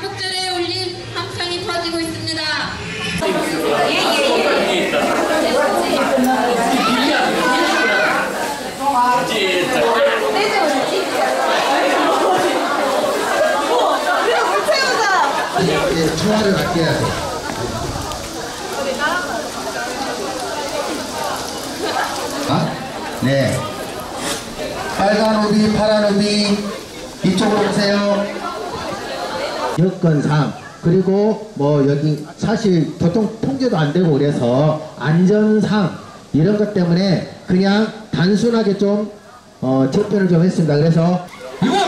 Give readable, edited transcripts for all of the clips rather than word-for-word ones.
광복절에 울린 함성이 퍼지고 있습니다. 청와를 갖게 해야 돼. 아? 네. 빨간 우비, 파란 우비, 이쪽으로 오세요. 여건상, 그리고 뭐 여기 사실 교통 통제도 안 되고 그래서 안전상 이런 것 때문에 그냥 단순하게 좀 접근을 좀 했습니다. 그래서 이곳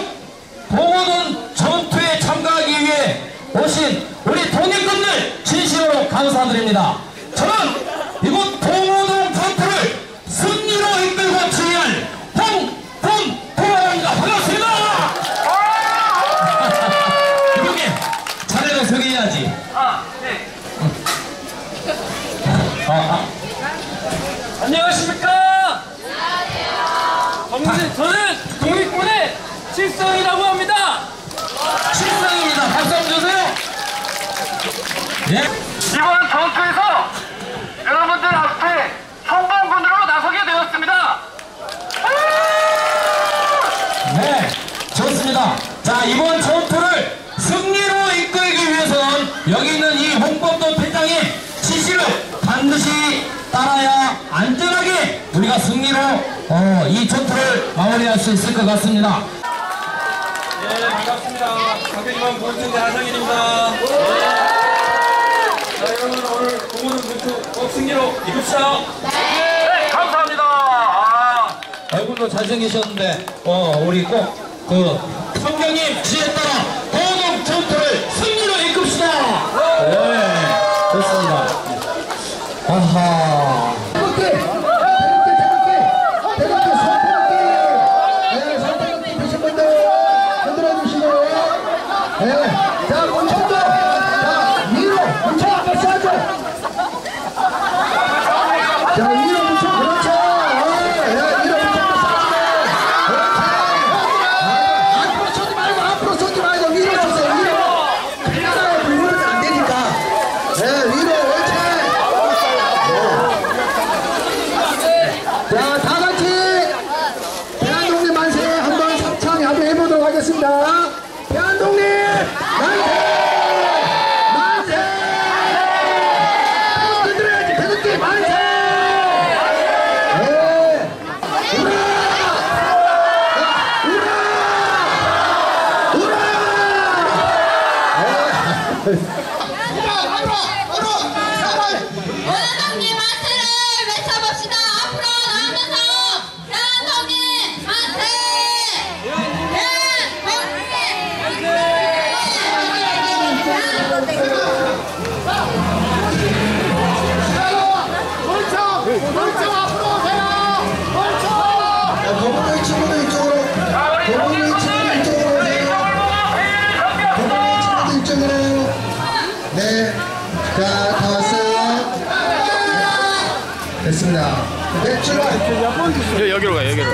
봉오동 전투에 참가하기 위해 오신 우리 독립군들 진심으로 감사드립니다. 저는 이곳 봉오동 전투를 승리로 이끌고 지휘할 홍범도입니다. 반갑습니다. 이렇게 자네도 소개해야지. 네. 안녕하십니까? 안녕하세요. 저는 독립군의 칠성이라고 합니다. 칠성입니다. 박수 한번 주세요. 예? 이번 전투에서 여러분들 앞에 성범군으로 나서게 되었습니다. 네, 좋습니다. 자, 이번 전투를 승리로 이끌기 위해서는 여기 있는 이 홍범도 대장의 지시를 반드시 따라야 안전하게 우리가 승리로 이 전투를 마무리할 수 있을 것 같습니다. 네, 반갑습니다. 박병규 보여주는 하성일입니다. 자, 여러분 오늘 봉오동 전투 꼭 승리로 이룹시다. 네, 감사합니다. 얼굴도 잘생기셨는데 우리 꼭 그 성경님 지에 따라 봉오동 전투를 승리로 이끕시다. 네, 좋습니다. 아하. 여기로 가요, 여기로.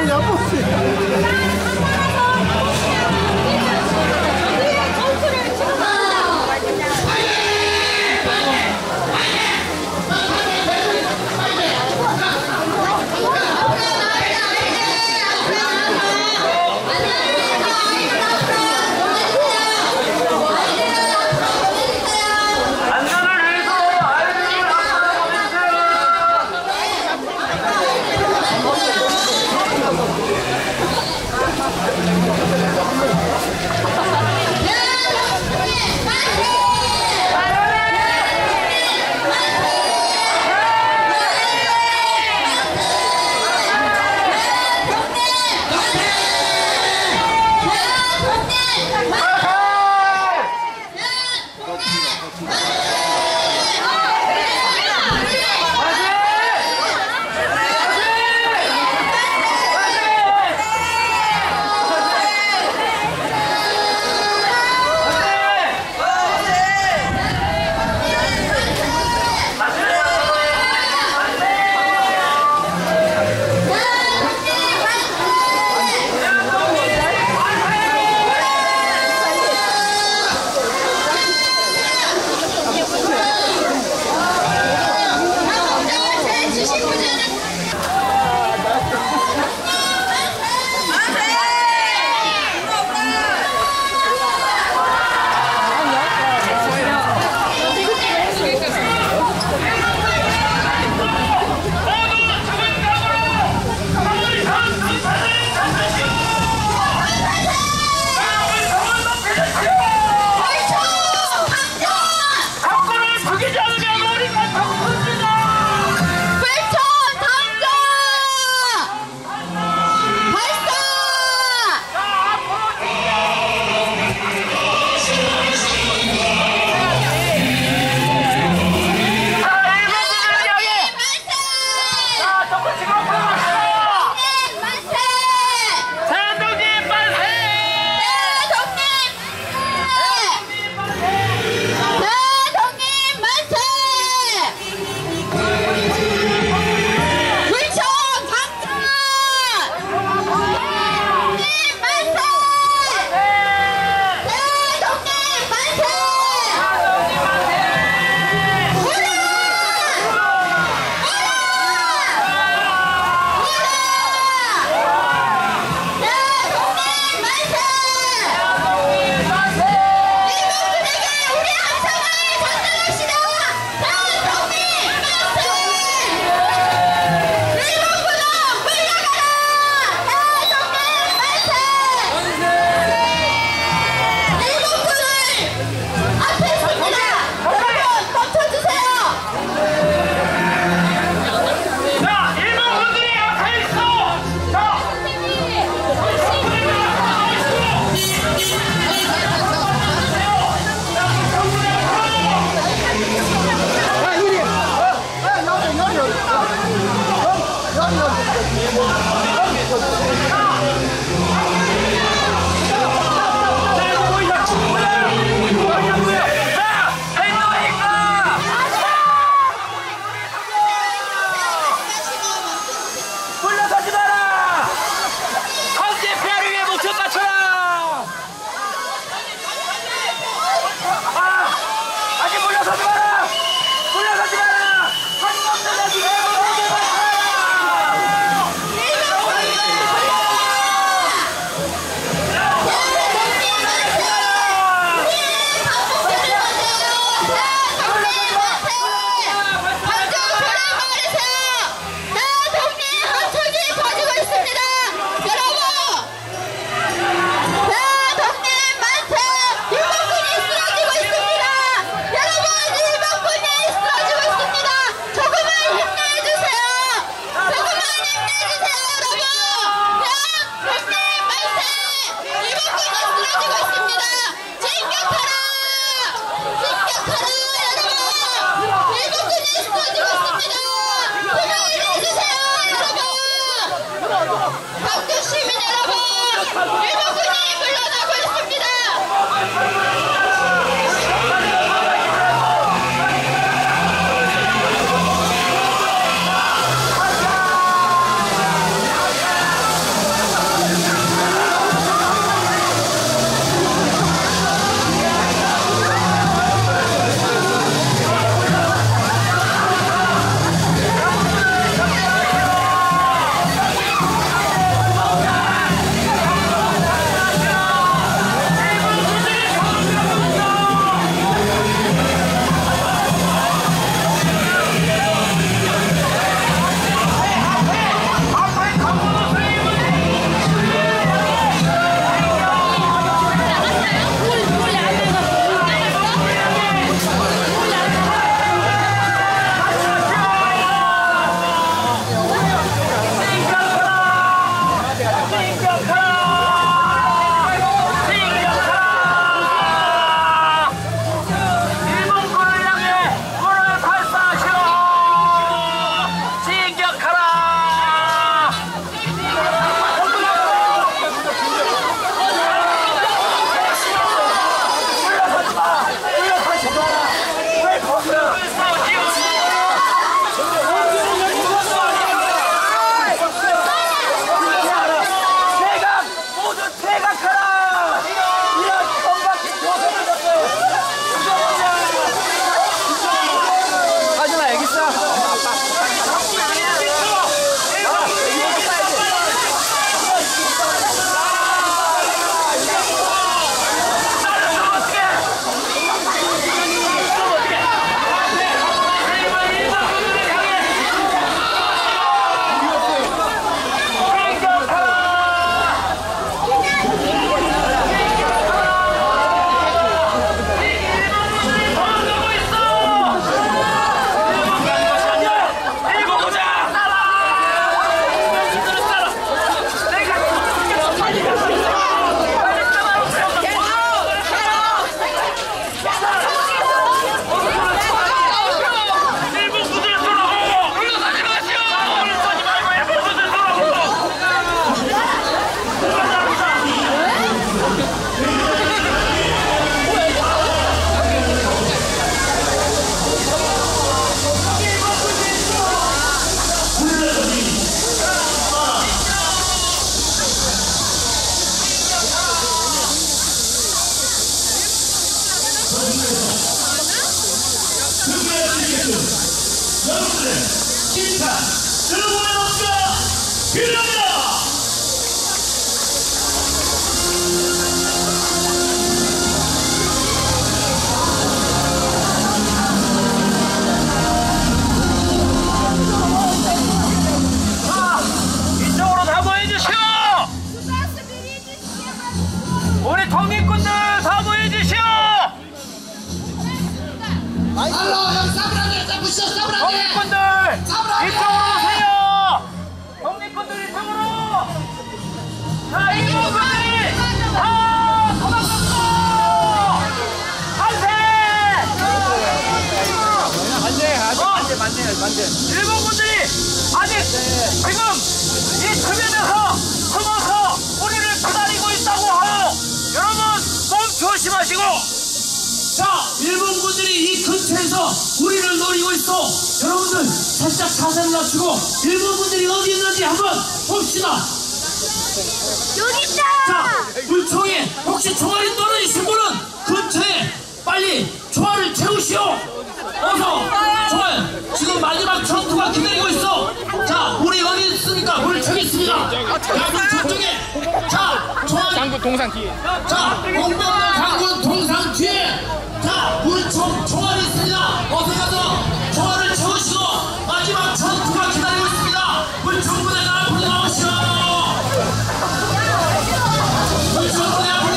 여러분들의 칭찬 여러분의 박수가 필요합니다. 일본군들이 아직 지금 이 주변에서 숨어서 우리를 기다리고 있다고 하오. 여러분 몸 조심하시고. 자, 일본군들이 이 근처에서 우리를 노리고 있어. 여러분들 살짝 자세를 낮추고 일본군들이 어디 있는지 한번 봅시다. 여기 있다. 자, 물총에 혹시 총알이 떨어지신 분은 근처에 빨리 총알을 채우시오. 어서! 정말 지금 마지막 전투가 기다리고 있어! 자, 우리 여기 있으니까 우리 저기 있습니다! 양군 저쪽에! 자, 총알! 장군 동상 뒤에! 자, 홍범도 장군 동상 뒤에! 자, 우리 총알이 있습니다! 어서 가서 총알을 채우시고 마지막 전투가 기다리고 있습니다! 우리 정부대가 앞으로 나오시오! 우리 정부대가 앞으로 나오시오!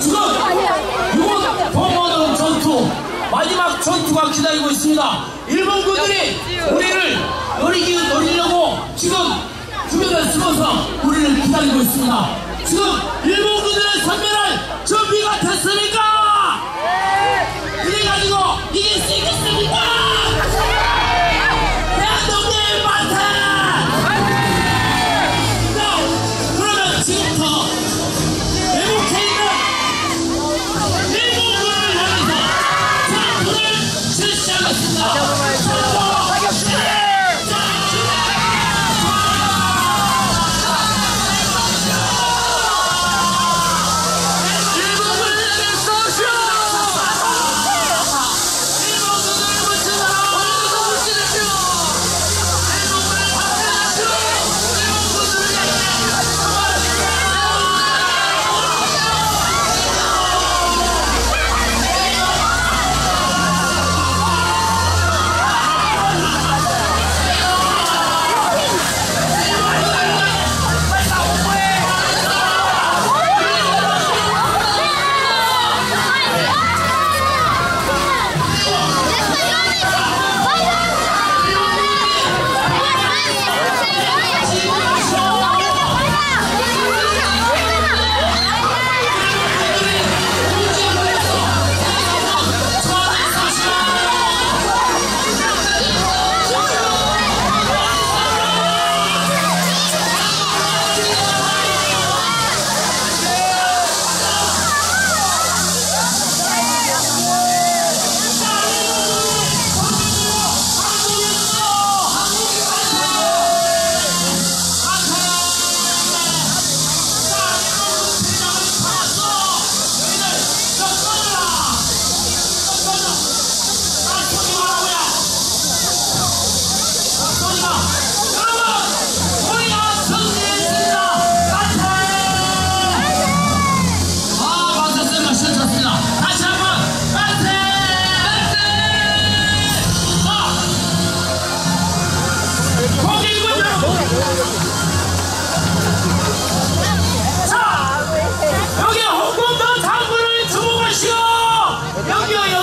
지금 이곳 봉오동 전투 마지막 전투가 기다리고 있습니다. 일본군들이 우리를 노리려고 지금 주변에 숨어서 우리를 기다리고 있습니다. 지금 일본군들의 섬멸할 준비가 됐으니까 이래 가지고 이길 수 있겠습니까? 일본군을 향해서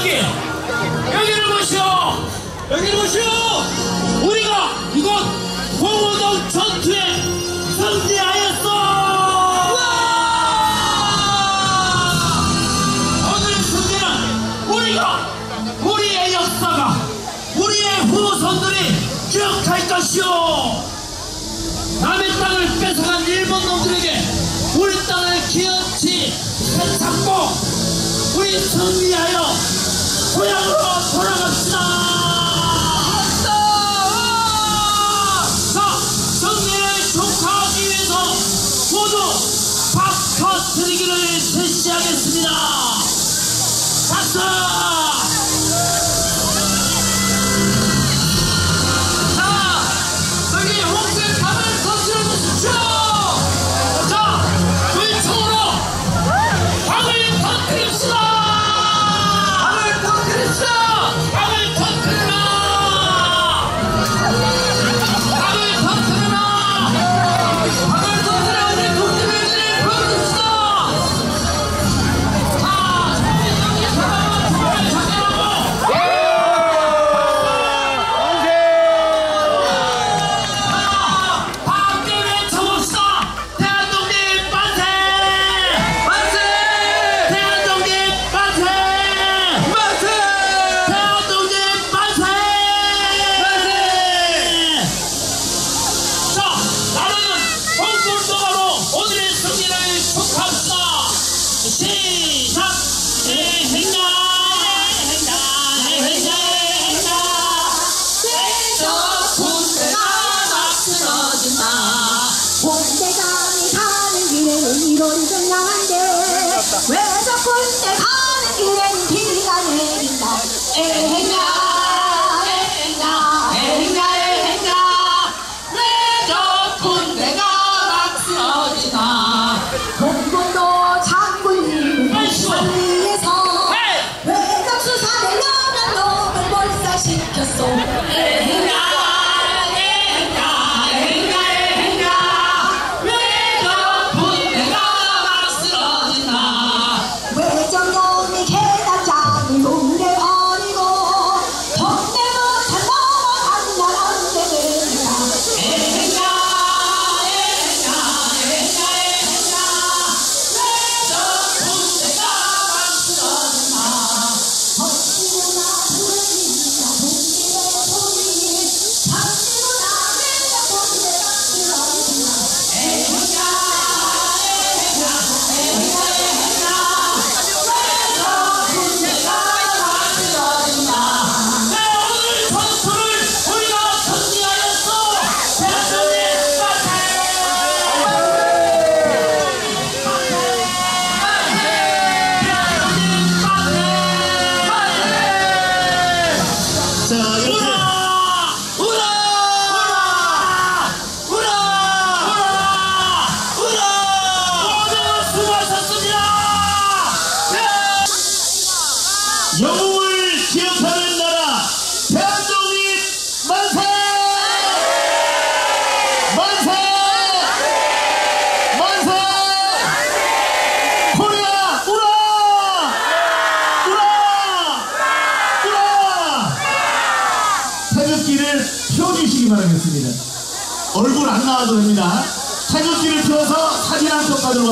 여기를 보시오. 여기를 보시오. 우리가 이곳 봉오동 전투에 승리하였어. 오늘 승리는 우리가, 우리의 역사가, 우리의 후손들이 기억할 것이오. 남의 땅을 뺏어간 일본 놈들에게 우리 땅을 기어치 되찾고 우리 승리하여 고향으로 돌아갑시다. 자, 승리를 축하하기 위해서 모두 박수 드리기를 제시하겠습니다. 박수!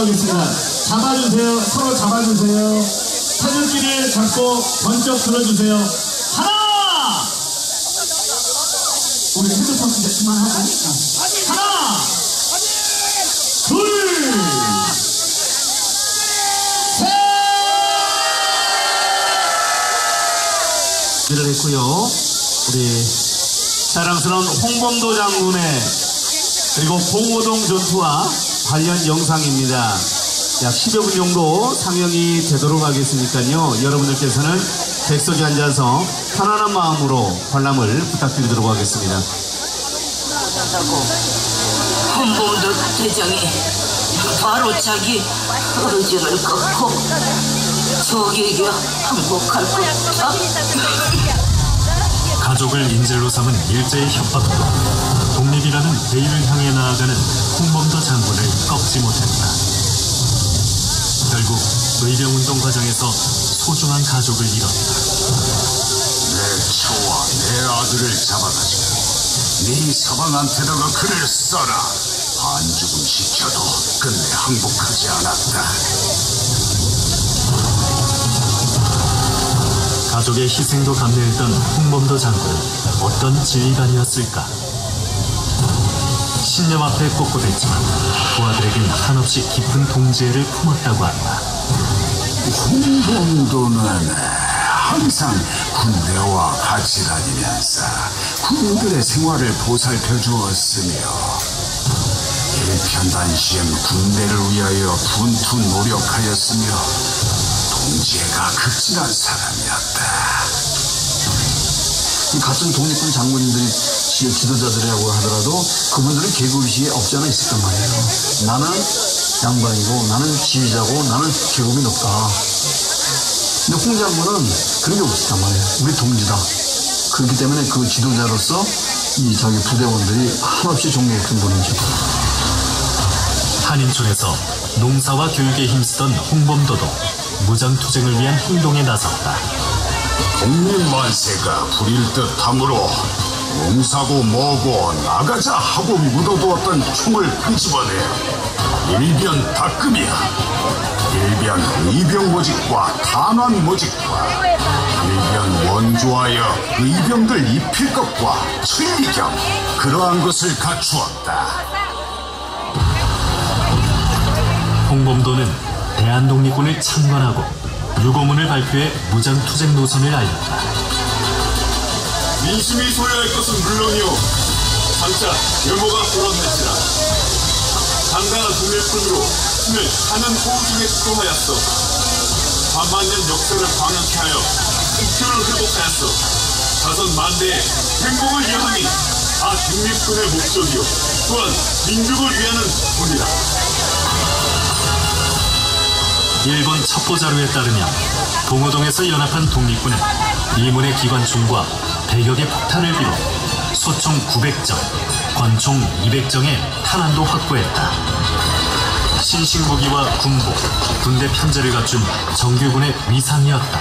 잡아주세요. 서로 잡아주세요. 사진기를 잡고 번쩍 들어주세요. 하나! 우리 핸드폰 진짜 그만 하고. 하나! 둘! 셋! 준비를 했고요. 우리 사랑스러운 홍범도 장군의 그리고 봉오동 전투와 관련 영상입니다. 약 10여 분 정도 상영이 되도록 하겠으니까요. 여러분들께서는 백석에 앉아서 편안한 마음으로 관람을 부탁드리도록 하겠습니다. 홍범도 대장이 바로 자기 의지를 꺾고 적에게 항복할 것이다. 가족을 인질로 삼은 일제의 협박으로 독립이라는 대의를 향해 나아가는 홍범도 장군을 꺾지 못했다. 결국 의병운동 과정에서 소중한 가족을 잃었다. 내 처와 내 아들을 잡아가지고 네 서방한테다가 그를 써라. 반죽음 시켜도 끝내 항복하지 않았다. 가족의 희생도 감내했던 홍범도 장군은 어떤 지휘관이었을까? 신념 앞에 꼿꼿했지만 부하들에겐 한없이 깊은 동지애를 품었다고 한다. 홍범도는 항상 군대와 같이 다니면서 군인들의 생활을 보살펴 주었으며 일편단시엔 군대를 위하여 분투 노력하였으며 동지애가 극진한 사람이었다. 같은 독립군 장군들이 지도자들이라고 하더라도 그분들은 계급이 없지 않아 있었단 말이에요. 나는 양반이고 나는 지휘자고 나는 계급이 높다. 근데 홍 장군은 그런 게 없었단 말이에요. 우리 동지다. 그렇기 때문에 그 지도자로서 이 자기 부대원들이 한없이 존경했던 분이죠. 한인촌에서 농사와 교육에 힘쓰던 홍범도도 무장투쟁을 위한 행동에 나섰다. 국민만세가 부릴 듯함으로 농사고 뭐고 나가자 하고 묻어두었던 총을 끄집어내 일변 닦음이야. 일변 이병 모직과 탄환 모직과 일변 원조하여 의병들 입힐 것과 천리경 그러한 것을 갖추었다. 홍범도는 대한독립군을 창건하고 유고문을 발표해 무장투쟁 노선을 알렸다. 민심이 소유할 것은 물론이오 장차 외모가 보람할지라 당당한 독립군으로 하는 호우 중에 수고하였어. 반만년 역사를 방역하여 국교를 회복하였어. 다섯 만대의 행복을 위함이 다 독립군의 목적이요 또한 민족을 위하는 분이다. 일본 첩보자료에 따르면 봉오동에서 연합한 독립군은 이문의 기관총과 100여 개 폭탄을 비롯 소총 900정, 권총 200정의 탄환도 확보했다. 신신무기와 군복, 군대 편제를 갖춘 정규군의 위상이었다.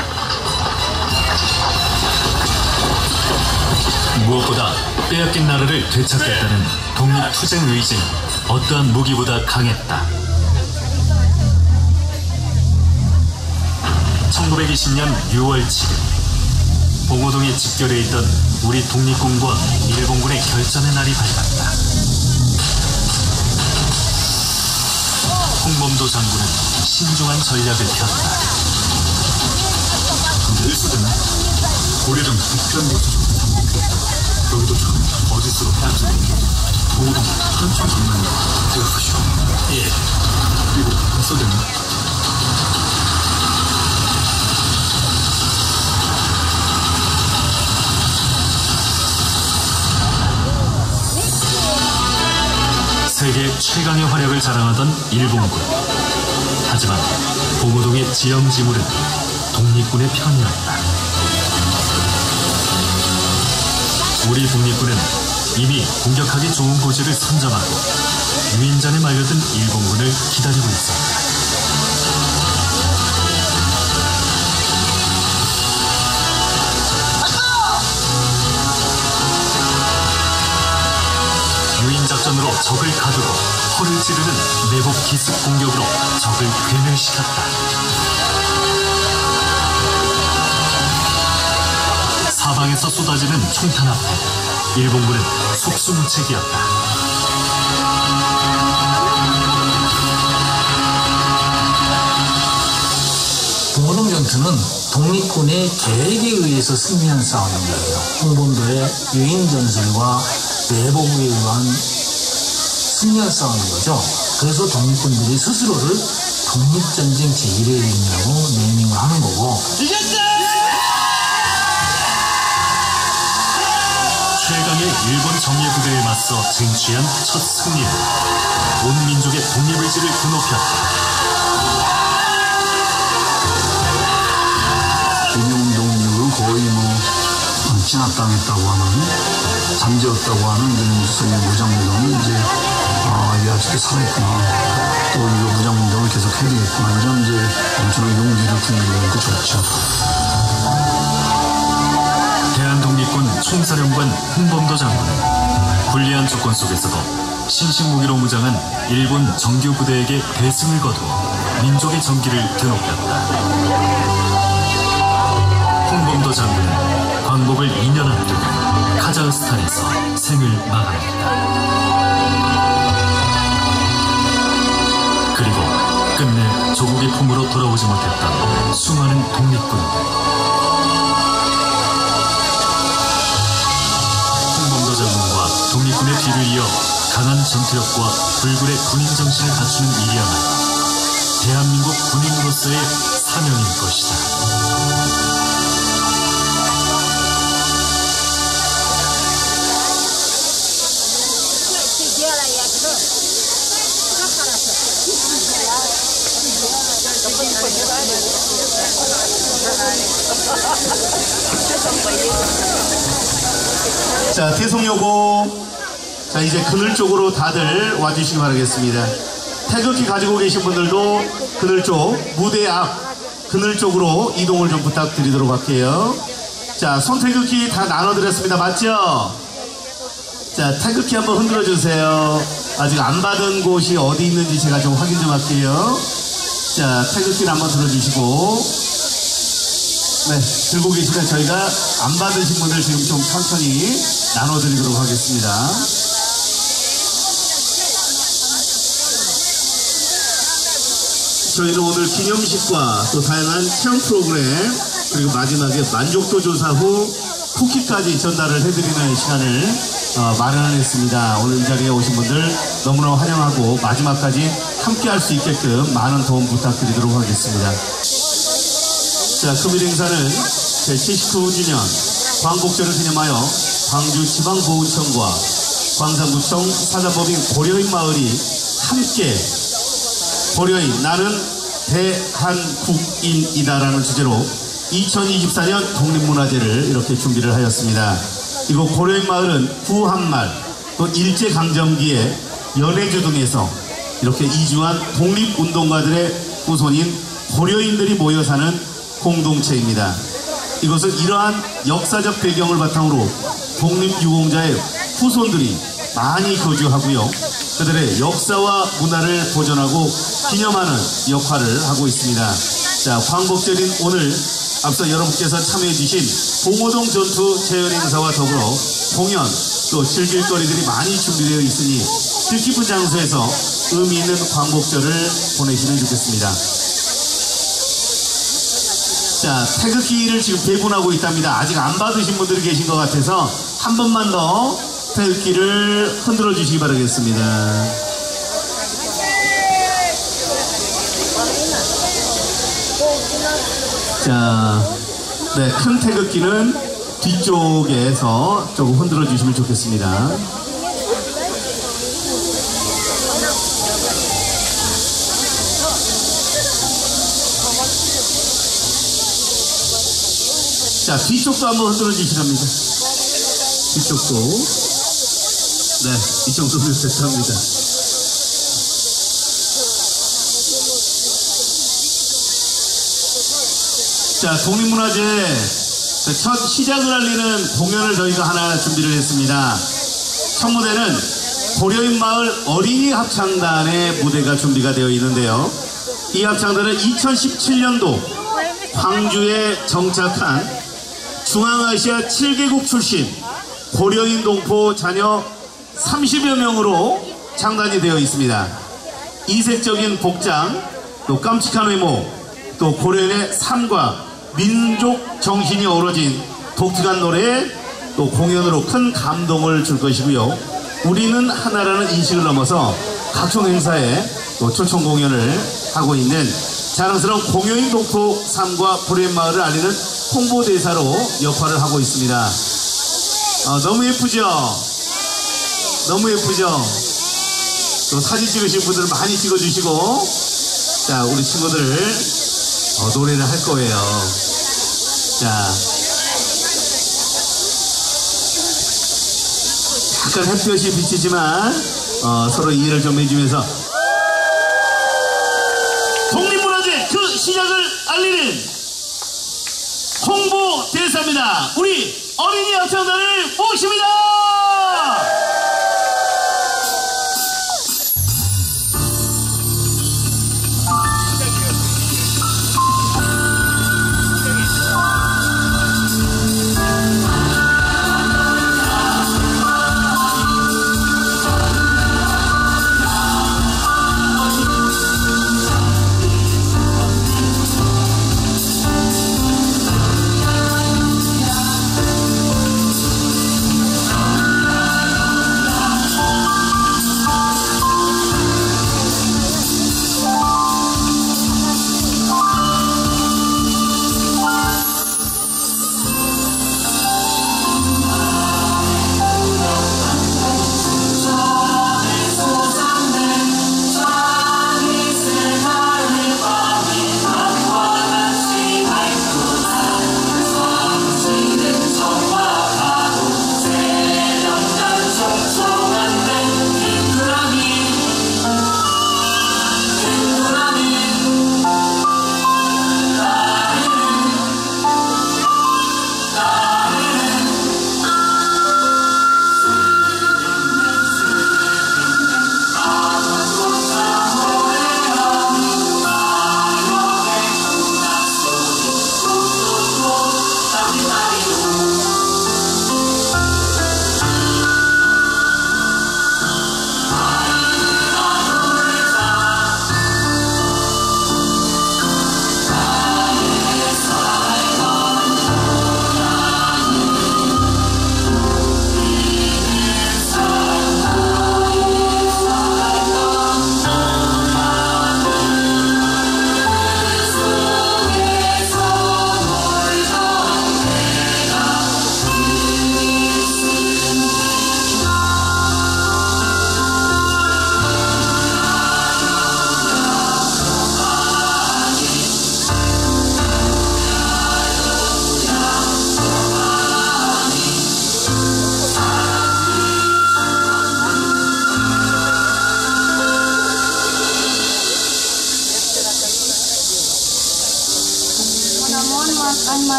무엇보다 빼앗긴 나라를 되찾겠다는 독립투쟁 의지는 어떠한 무기보다 강했다. 1920년 6월 7일, 봉오동에 집결해 있던 우리 독립군과 일본군의 결전의 날이 밝았다. 홍범도 장군은 신중한 전략을 폈다. 일수는 고려등 북편부터 여기도 참 어디서 딴지 봉오동 한참 장난이 되었으시오. 예. 그리고 서대문 세계 최강의 활약을 자랑하던 일본군. 하지만 봉오동의 지형지물은 독립군의 편이었다. 우리 독립군은 이미 공격하기 좋은 고지를 선점하고 유인전에 말려든 일본군을 기다리고 있었다. 전으로 적을 가두고 허를 찌르는 내복 기습 공격으로 적을 괴멸시켰다. 사방에서 쏟아지는 총탄 앞에 일본군은 속수무책이었다. 봉오동 전투는 독립군의 계획에 의해서 승리한 싸움이에요. 홍범도의 유인 전술과 내복에 의한 승리한 싸움인 거죠. 그래서 독립군들이 스스로를 독립전쟁 제1회인이라고 네이밍을 하는 거고. 최강의 일본 정예부대에 맞서 쟁취한 첫 승리는 온 민족의 독립의지를 드높였다. 민중동력은 거의 진압당했다고 하는, 잠재웠다고 하는 그런 무장운동은 이제 이 아직도 살아있구나. 또 이거 무장운동을 계속 해야 되겠구나. 이런 이제 엄청난 용기를 부여하는 게 좋죠. 총사령관 홍범도 장군은 불리한 조건 속에서도 신식무기로 무장한 일본 정규부대에게 대승을 거두어 민족의 정기를 드높였다. 홍범도 장군은 광복을 2년 앞둔 카자흐스탄에서 생을 마감했다. 그리고 끝내 조국의 품으로 돌아오지 못했던 수많은 독립군들. 독립군의 뒤를 이어 강한 전투력과 불굴의 군인 정신을 갖추는 일이야말로 대한민국 군인으로서의 사명인 것이다. 자, 태송여고. 자, 이제 그늘 쪽으로 다들 와주시기 바라겠습니다. 태극기 가지고 계신 분들도 그늘 쪽, 무대 앞 그늘 쪽으로 이동을 좀 부탁드리도록 할게요. 자, 손태극기 다 나눠드렸습니다. 맞죠? 자, 태극기 한번 흔들어주세요. 아직 안 받은 곳이 어디 있는지 제가 좀 확인 좀 할게요. 자, 태극기를 한번 들어주시고. 네, 들고 계시면 저희가 안 받으신 분들 지금 좀 천천히 나눠드리도록 하겠습니다. 저희는 오늘 기념식과 또 다양한 체험 프로그램 그리고 마지막에 만족도 조사 후 쿠키까지 전달을 해드리는 시간을 마련했습니다. 오늘 이 자리에 오신 분들 너무나 환영하고 마지막까지 함께할 수 있게끔 많은 도움 부탁드리도록 하겠습니다. 자, 금일 행사는 제79주년 광복절을 기념하여 광주지방보훈청과 광산구청 사단법인 고려인마을이 함께 고려인 나는 대한국인이다라는 주제로 2024년 독립문화제를 이렇게 준비를 하였습니다. 이곳 고려인마을은 구한말 또 일제강점기에 연해주 등에서 이렇게 이주한 독립운동가들의 후손인 고려인들이 모여 사는 공동체입니다. 이것은 이러한 역사적 배경을 바탕으로 독립유공자의 후손들이 많이 거주하고요. 그들의 역사와 문화를 보존하고 기념하는 역할을 하고 있습니다. 자, 광복절인 오늘 앞서 여러분께서 참여해주신 봉오동 전투 재현 행사와 더불어 공연 또 즐길거리들이 많이 준비되어 있으니 뜻깊은 장소에서 의미 있는 광복절을 보내시면 좋겠습니다. 자, 태극기를 지금 배분하고 있답니다. 아직 안 받으신 분들이 계신 것 같아서 한 번만 더 태극기를 흔들어 주시기 바라겠습니다. 자, 네, 큰 태극기는 뒤쪽에서 조금 흔들어 주시면 좋겠습니다. 자, 뒤쪽도 한번 흔들어 주시랍니다. 뒤쪽도. 네, 이 정도면 됐답니다. 자, 독립문화제 첫 시작을 알리는 공연을 저희가 하나 준비를 했습니다. 첫 무대는 고려인마을 어린이 합창단의 무대가 준비가 되어 있는데요. 이 합창단은 2017년도 광주에 정착한 중앙아시아 7개국 출신 고려인 동포 자녀 30여 명으로 창단이 되어 있습니다. 이색적인 복장, 또 깜찍한 외모, 또 고려인의 삶과 민족 정신이 어우러진 독특한 노래, 또 공연으로 큰 감동을 줄 것이고요. 우리는 하나라는 인식을 넘어서 각종 행사에 또 초청 공연을 하고 있는 자랑스러운 고려인 동포 삶과 고려인마을을 알리는 홍보대사로 역할을 하고 있습니다. 너무 예쁘죠? 너무 예쁘죠? 또 사진 찍으신 분들 많이 찍어주시고, 자, 우리 친구들 노래를 할 거예요. 자, 약간 햇볕이 비치지만 서로 이해를 좀 해주면서 시작을 알리는 홍보대사입니다. 우리 어린이 여청단을 모십니다.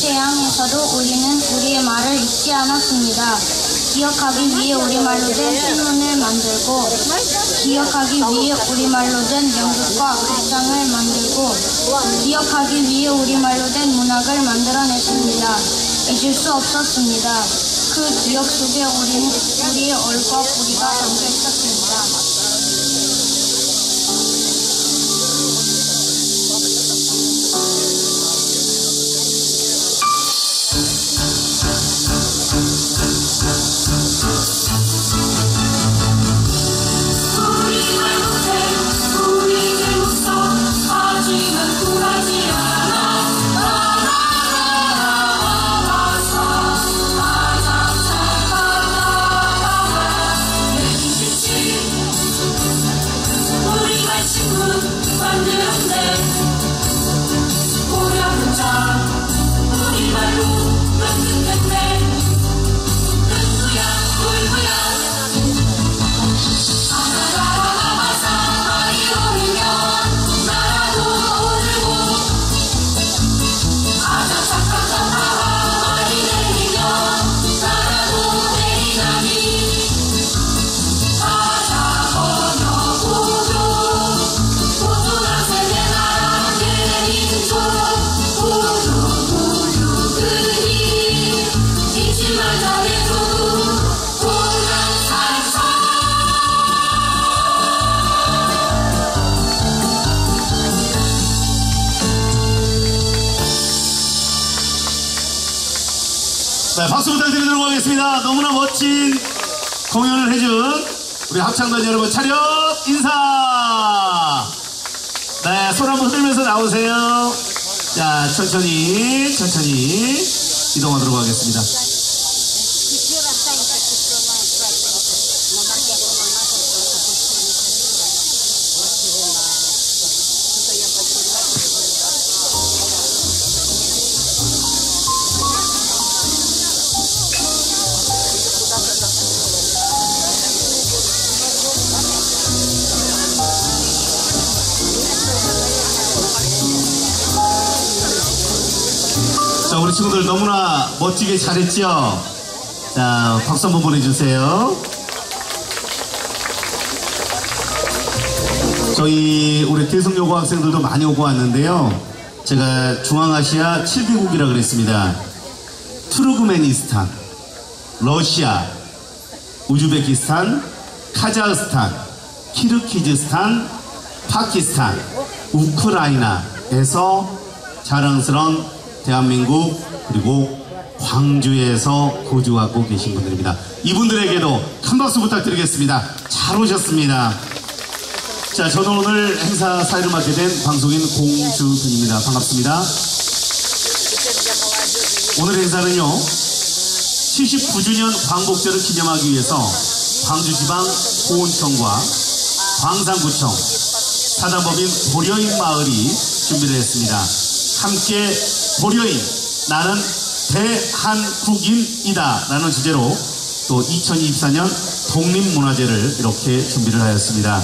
태양에서도 우리는 우리의 말을 잊지 않았습니다. 기억하기 위해 우리말로 된 신문을 만들고, 기억하기 위해 우리말로 된 연극과 극장을 만들고, 기억하기 위해 우리말로 된 문학을 만들어냈습니다. 잊을 수 없었습니다. 그 기억 속에 우리는 우리의 얼과 뿌리가 담겨 있었습니다. 네, 박수 부탁드리도록 하겠습니다. 너무나 멋진 공연을 해준 우리 합창단 여러분, 차렷 인사! 네, 손 한번 흔들면서 나오세요. 자, 천천히 이동하도록 하겠습니다. 친구들 너무나 멋지게 잘했죠? 자, 박수 한번 보내주세요. 저희 우리 대성여고 학생들도 많이 오고 왔는데요. 제가 중앙아시아 7개국이라 그랬습니다. 튀르크메니스탄, 러시아, 우즈베키스탄, 카자흐스탄, 키르기즈스탄, 파키스탄, 우크라이나에서 자랑스러운 대한민국 그리고 광주에서 거주하고 계신 분들입니다. 이분들에게도 큰 박수 부탁드리겠습니다. 잘 오셨습니다. 자, 저는 오늘 행사 사회를 맡게 된 방송인 공주근입니다. 반갑습니다. 오늘 행사는요, 79주년 광복절을 기념하기 위해서 광주지방 보훈청과 광산구청, 사단법인 고려인마을이 준비를 했습니다. 함께 고려인, 나는 대한국인이다 라는 주제로 또 2024년 독립문화제를 이렇게 준비를 하였습니다.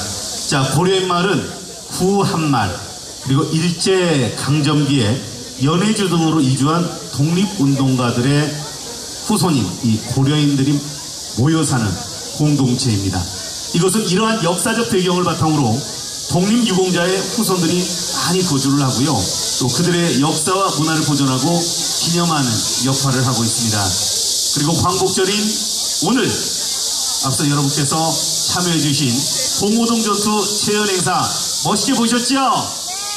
자, 고려인마을은 구한말 그리고 일제강점기에 연해주 등으로 이주한 독립운동가들의 후손인 이 고려인들이 모여 사는 공동체입니다. 이것은 이러한 역사적 배경을 바탕으로 독립유공자의 후손들이 많이 거주를 하고요, 또 그들의 역사와 문화를 보존하고 기념하는 역할을 하고 있습니다. 그리고 광복절인 오늘 앞서 여러분께서 참여해주신 봉오동 전투 체험 행사 멋있게 보셨죠?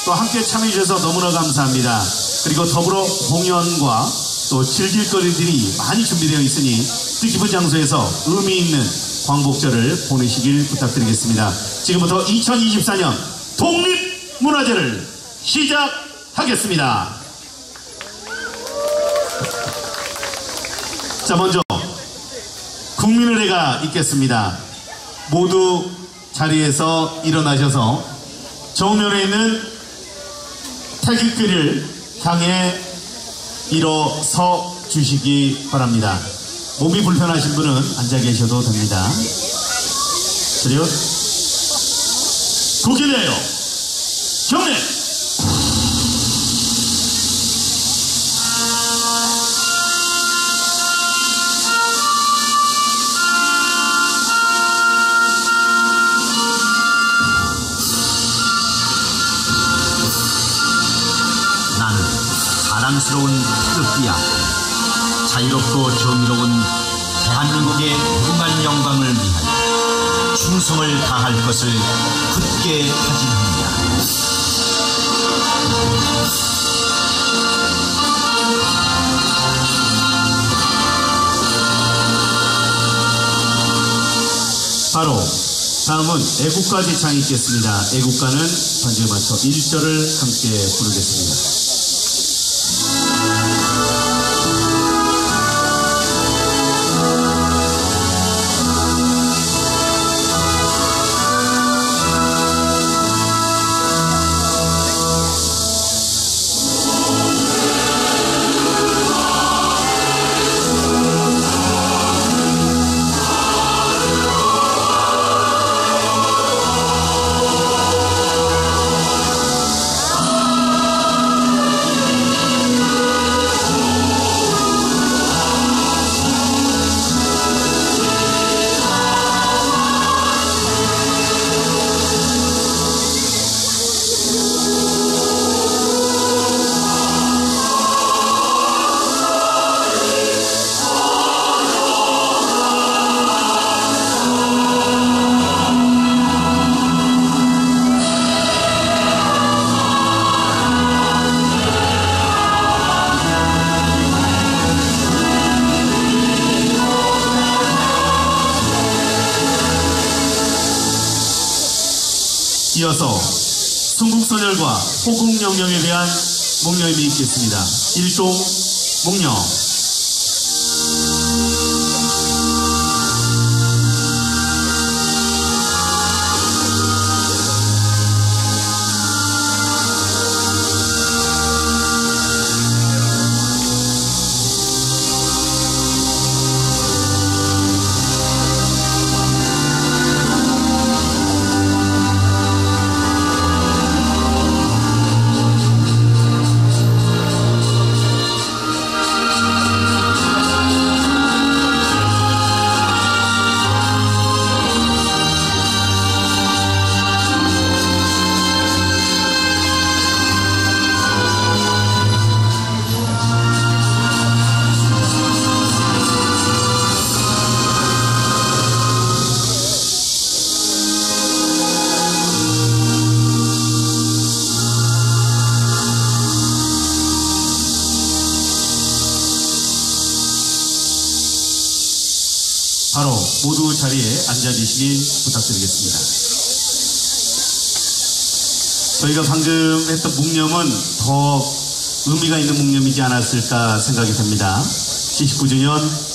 또 함께 참여해주셔서 너무나 감사합니다. 그리고 더불어 공연과 또 즐길거리들이 많이 준비되어 있으니 뜻깊은 장소에서 의미 있는 광복절을 보내시길 부탁드리겠습니다. 지금부터 2024년 독립문화제를 시작하겠습니다. 자, 먼저 국민의 대가 있겠습니다. 모두 자리에서 일어나셔서 정면에 있는 태극기를 향해 일어서 주시기 바랍니다. 몸이 불편하신 분은 앉아 계셔도 됩니다. 그리고 국기 대여 경례. 사랑스러운 태극기야, 자유롭고 정의로운 대한민국의 무궁한 영광을 위하여 충성을 다할 것을 굳게 다짐합니다. 바로 다음은 애국가지 창이 있겠습니다. 애국가는 반주에 맞춰 1절을 함께 부르겠습니다. 이어서 순국선열과 호국영령에 대한 목념이 있겠습니다. 1종 목념. 바로 모두 자리에 앉아주시길 부탁드리겠습니다. 저희가 방금 했던 묵념은 더 의미가 있는 묵념이지 않았을까 생각이 됩니다. 79주년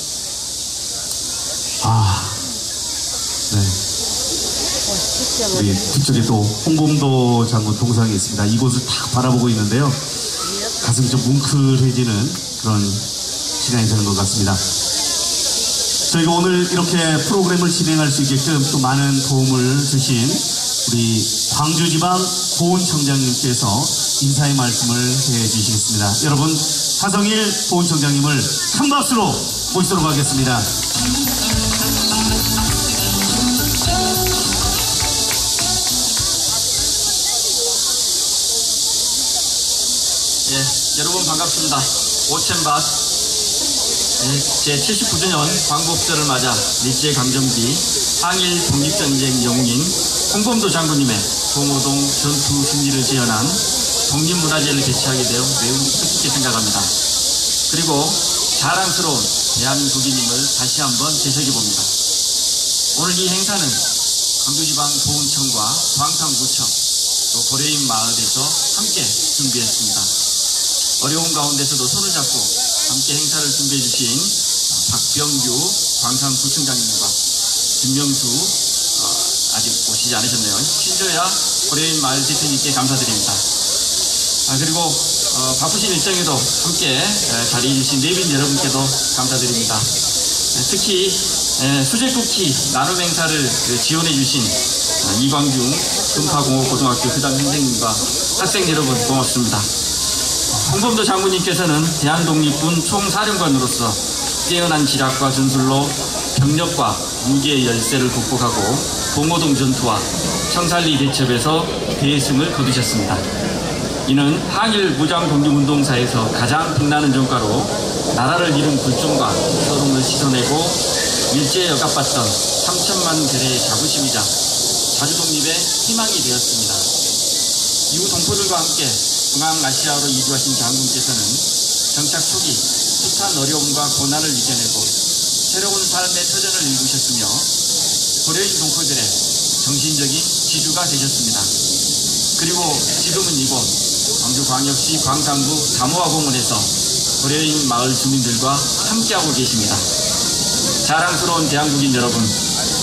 우리 뒤쪽에 또 홍범도 장군 동상이 있습니다. 이곳을 딱 바라보고 있는데요. 가슴이 좀 뭉클해지는 그런 시간이 되는 것 같습니다. 저희가 오늘 이렇게 프로그램을 진행할 수 있게끔 또 많은 도움을 주신 우리 광주지방 보훈청장님께서 인사의 말씀을 해주시겠습니다. 여러분, 하성일 보훈청장님을 큰 박수로 모시도록 하겠습니다. 여러분 반갑습니다. 오첸밭 제79주년 광복절을 맞아 일제강점기 항일 독립전쟁 영웅인 홍범도 장군님의 봉오동 전투 승리를 재현한 독립문화제를 개최하게 되어 매우 뜻깊게 생각합니다. 그리고 자랑스러운 대한민국인임을 다시 한번 되새겨봅니다. 오늘 이 행사는 광주지방보훈청과 광산구청 또 고려인마을에서 함께 준비했습니다. 어려운 가운데서도 손을 잡고 함께 행사를 준비해 주신 박병규 광산구청장님과 김명수 아직 오시지 않으셨네요. 신조야 고려인마을 대표님께 감사드립니다. 그리고 바쁘신 일정에도 함께 자리해 주신 내빈 여러분께도 감사드립니다. 특히 수제쿠키 나눔 행사를 지원해 주신 이광중 금파공업고등학교 교장 선생님과 학생 여러분 고맙습니다. 홍범도 장군님께서는 대한독립군 총사령관으로서 뛰어난 지략과 전술로 병력과 무기의 열세를 극복하고 봉오동 전투와 청산리 개첩에서 대승을 거두셨습니다. 이는 항일 무장독립운동사에서 가장 빛나는 전과로 나라를 잃은 굴종과 서름을 씻어내고 일제에 억압받던 3천만 그대의 자부심이자 자주독립의 희망이 되었습니다. 이후 동포들과 함께 중앙아시아로 이주하신 장군께서는 정착 초기 숱한 어려움과 고난을 이겨내고 새로운 삶의 터전을 일구셨으며 고려인 동포들의 정신적인 지주가 되셨습니다. 그리고 지금은 이곳 광주광역시 광산구 다모아공원에서 고려인 마을 주민들과 함께하고 계십니다. 자랑스러운 대한국인 여러분,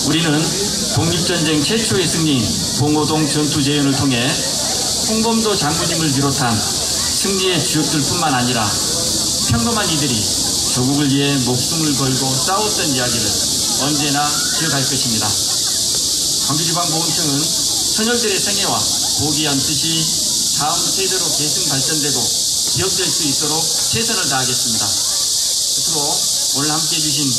우리는 독립전쟁 최초의 승리인 봉오동 전투 재현을 통해 홍범도 장군님을 비롯한 승리의 주역들뿐만 아니라 평범한 이들이 조국을 위해 목숨을 걸고 싸웠던 이야기를 언제나 기억할 것입니다. 광주지방보훈청은 선열들의 생애와 고귀한 뜻이 다음 세대로 계승 발전되고 기억될 수 있도록 최선을 다하겠습니다. 끝으로 오늘 함께해 주신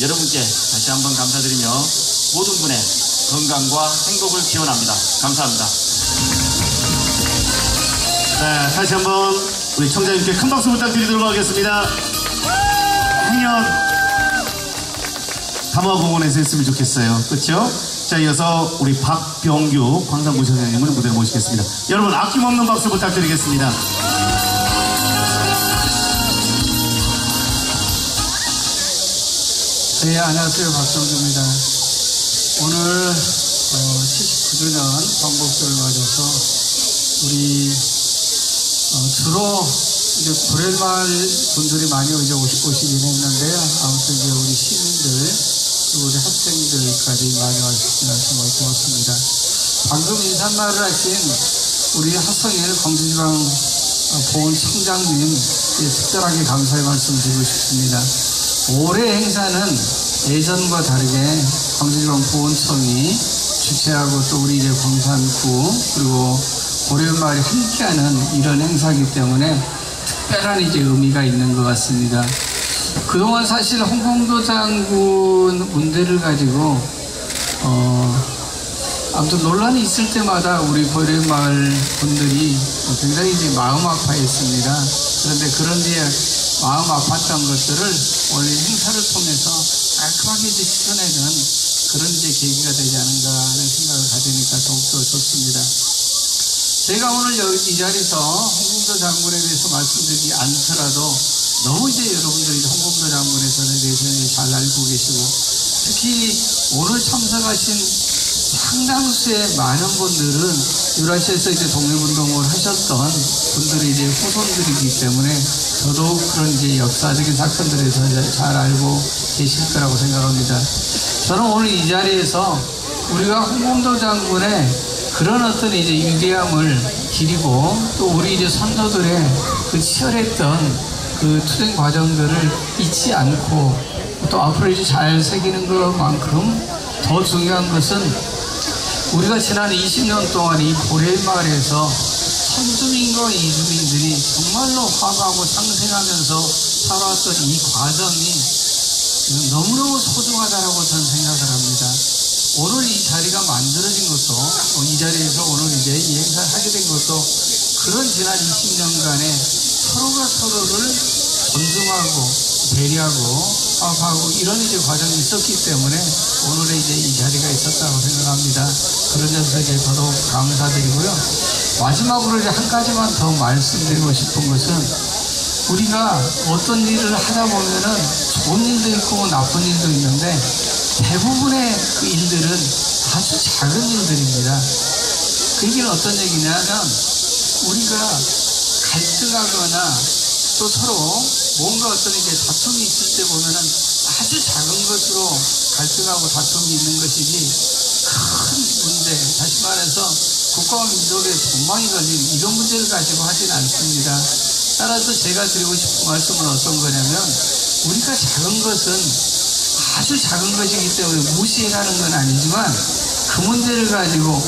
여러분께 다시 한번 감사드리며 모든 분의 건강과 행복을 기원합니다. 감사합니다. 네, 다시 한번 우리 청장님께 큰 박수 부탁드리도록 하겠습니다. 행여 담화공원에서 했으면 좋겠어요. 그렇죠? 자, 이어서 우리 박병규 광산구청장님을 무대로 모시겠습니다. 여러분 아낌없는 박수 부탁드리겠습니다. 네, 안녕하세요. 박병규입니다. 오늘 79주년 광복절을 맞아서 우리 주로 이제 고려인마을 분들이 많이 오시긴 했는데요. 아무튼 이제 우리 시민들, 우리 학생들까지 많이 와주셔서 정말 고맙습니다. 방금 인사말을 하신 우리 하성일 광주지방 보훈청장님 특별하게 감사의 말씀 드리고 싶습니다. 올해 행사는 예전과 다르게 광주지방 보훈청이 주최하고 또 우리 이제 광산구 그리고 고려인마을이 함께하는 이런 행사이기 때문에 특별한 이제 의미가 있는 것 같습니다. 그동안 사실 홍범도 장군 문대를 가지고 아무튼 논란이 있을 때마다 우리 고려인마을 분들이 굉장히 이제 마음 아파했습니다. 그런데 그런 뒤에 마음 아팠던 것들을 오늘 행사를 통해서 깔끔하게 이제 씻어내는 그런 이제 계기가 되지 않은가 하는 생각을 가지니까 더욱더 좋습니다. 제가 오늘 여기 이 자리에서 홍범도 장군에 대해서 말씀드리지 않더라도 너무 이제 여러분들이 홍범도 장군에 대해서 잘 알고 계시고 특히 오늘 참석하신 상당수의 많은 분들은 유라시아에서 이제 독립운동을 하셨던 분들이 이제 후손들이기 때문에 저도 그런 이제 역사적인 사건들에 대해서 잘 알고 계실 거라고 생각합니다. 저는 오늘 이 자리에서 우리가 홍범도 장군의 그런 어떤 이제 위대함을 기리고 또 우리 이제 선조들의 그 치열했던 그 투쟁 과정들을 잊지 않고 또 앞으로 이제 잘 새기는 것만큼 더 중요한 것은 우리가 지난 20년 동안 이 고려인 마을에서 선주민과 이주민들이 정말로 화가하고 상생하면서 살아왔던 이 과정이 너무너무 소중하다고 저는 생각을 합니다. 오늘 이 자리가 만들어진 것도, 이 자리에서 오늘 이제 이 행사를 하게 된 것도 그런 지난 20년간의 서로가 서로를 존중하고 배려하고 화합하고 이런 이제 과정이 있었기 때문에 오늘의 이제 이 자리가 있었다고 생각합니다. 그런 점에서 이제 더더욱 감사드리고요. 마지막으로 이제 한 가지만 더 말씀드리고 싶은 것은 우리가 어떤 일을 하다 보면은 좋은 일도 있고 나쁜 일도 있는데 대부분의 그 일들은 아주 작은 일들입니다. 그 얘기는 어떤 얘기냐면 우리가 갈등하거나 또 서로 뭔가 어떤 이제 다툼이 있을 때 보면은 아주 작은 것으로 갈등하고 다툼이 있는 것이지 큰 문제, 다시 말해서 국가와 민족의 전망이 걸린 이런 문제를 가지고 하진 않습니다. 따라서 제가 드리고 싶은 말씀은 어떤 거냐면 우리가 작은 것은 아주 작은 것이기 때문에 무시하는 건 아니지만 그 문제를 가지고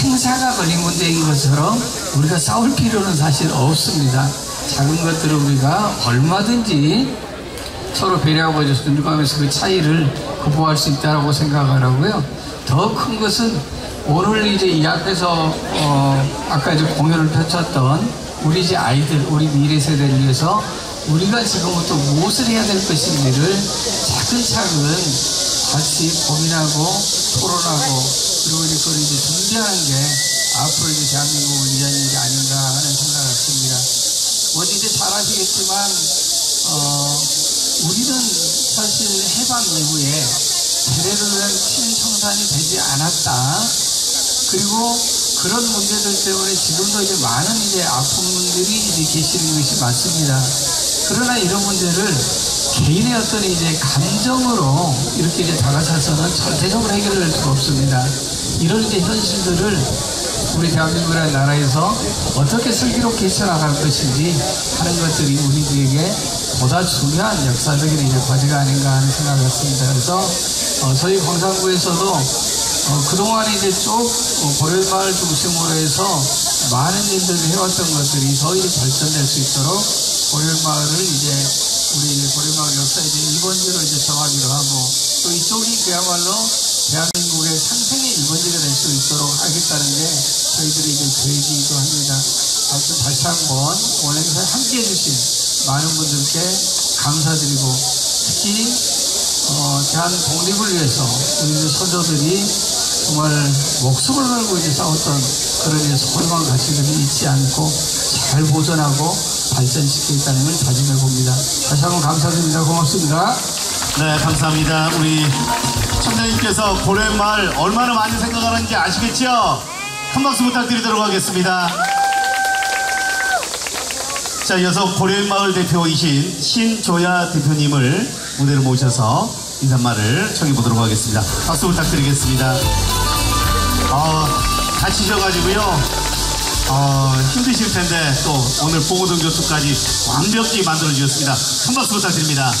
생사가 걸린 문제인 것처럼 우리가 싸울 필요는 사실 없습니다. 작은 것들을 우리가 얼마든지 서로 배려하고 존중하면서 그 차이를 극복할 수 있다고 생각하라고요. 더 큰 것은 오늘 이제 이 앞에서 아까 이제 공연을 펼쳤던 우리 이제 아이들, 우리 미래 세대를 위해서 우리가 지금부터 무엇을 해야 될 것인지를 차근차근 같이 고민하고 토론하고 그리고 이제 그걸 이제 준비하는 게 앞으로 이제 대한민국 운전이 아닌가 하는 생각을 했습니다. 먼저 이제 잘 아시겠지만 우리는 사실 해방 이후에 제대로 된 친청산이 되지 않았다. 그리고 그런 문제들 때문에 지금도 이제 많은 이제 아픈 분들이 이제 계시는 것이 맞습니다. 그러나 이런 문제를 개인의 어떤 이제 감정으로 이렇게 이제 다가서서는 절대적으로 해결될 수가 없습니다. 이런 이제 현실들을 우리 대한민국이라는 나라에서 어떻게 슬기롭게 헤쳐나갈 것인지 하는 것들이 우리들에게 보다 중요한 역사적인 이제 과제가 아닌가 하는 생각을 했습니다. 그래서 저희 광산구에서도 그동안 이제 쭉 고려인마을 중심으로 해서 많은 일들을 해왔던 것들이 더 이제 발전될 수 있도록 고려인마을을 이제 우리 이제 고려인마을 역사 이제 1번지로 이제 정하기로 하고 또 이쪽이 그야말로 대한민국의 상생의 1번지가 될 수 있도록 하겠다는 게 저희들의 이제 계획이기도 합니다. 아무튼 다시 한번 오늘 행사에 함께 해주신 많은 분들께 감사드리고 특히 대한 독립을 위해서 우리 선조들이 정말 목숨을 걸고 이제 싸웠던 그런 소중한 가치들을 잊지 않고 잘 보존하고 발전시키겠다는 걸 다짐해 봅니다. 다시 한번 감사드립니다. 고맙습니다. 네, 감사합니다. 우리 총장님께서 고려인마을 얼마나 많이 생각하는지 아시겠죠? 큰 박수 부탁드리도록 하겠습니다. 자, 이어서 고려인마을 대표이신 신조야 대표님을 무대로 모셔서 인사말을 청해보도록 하겠습니다. 박수 부탁드리겠습니다. 다치셔가지고요. 힘드실 텐데 또 오늘 봉오동 전투까지 완벽히 만들어주셨습니다. 큰 박수 부탁드립니다.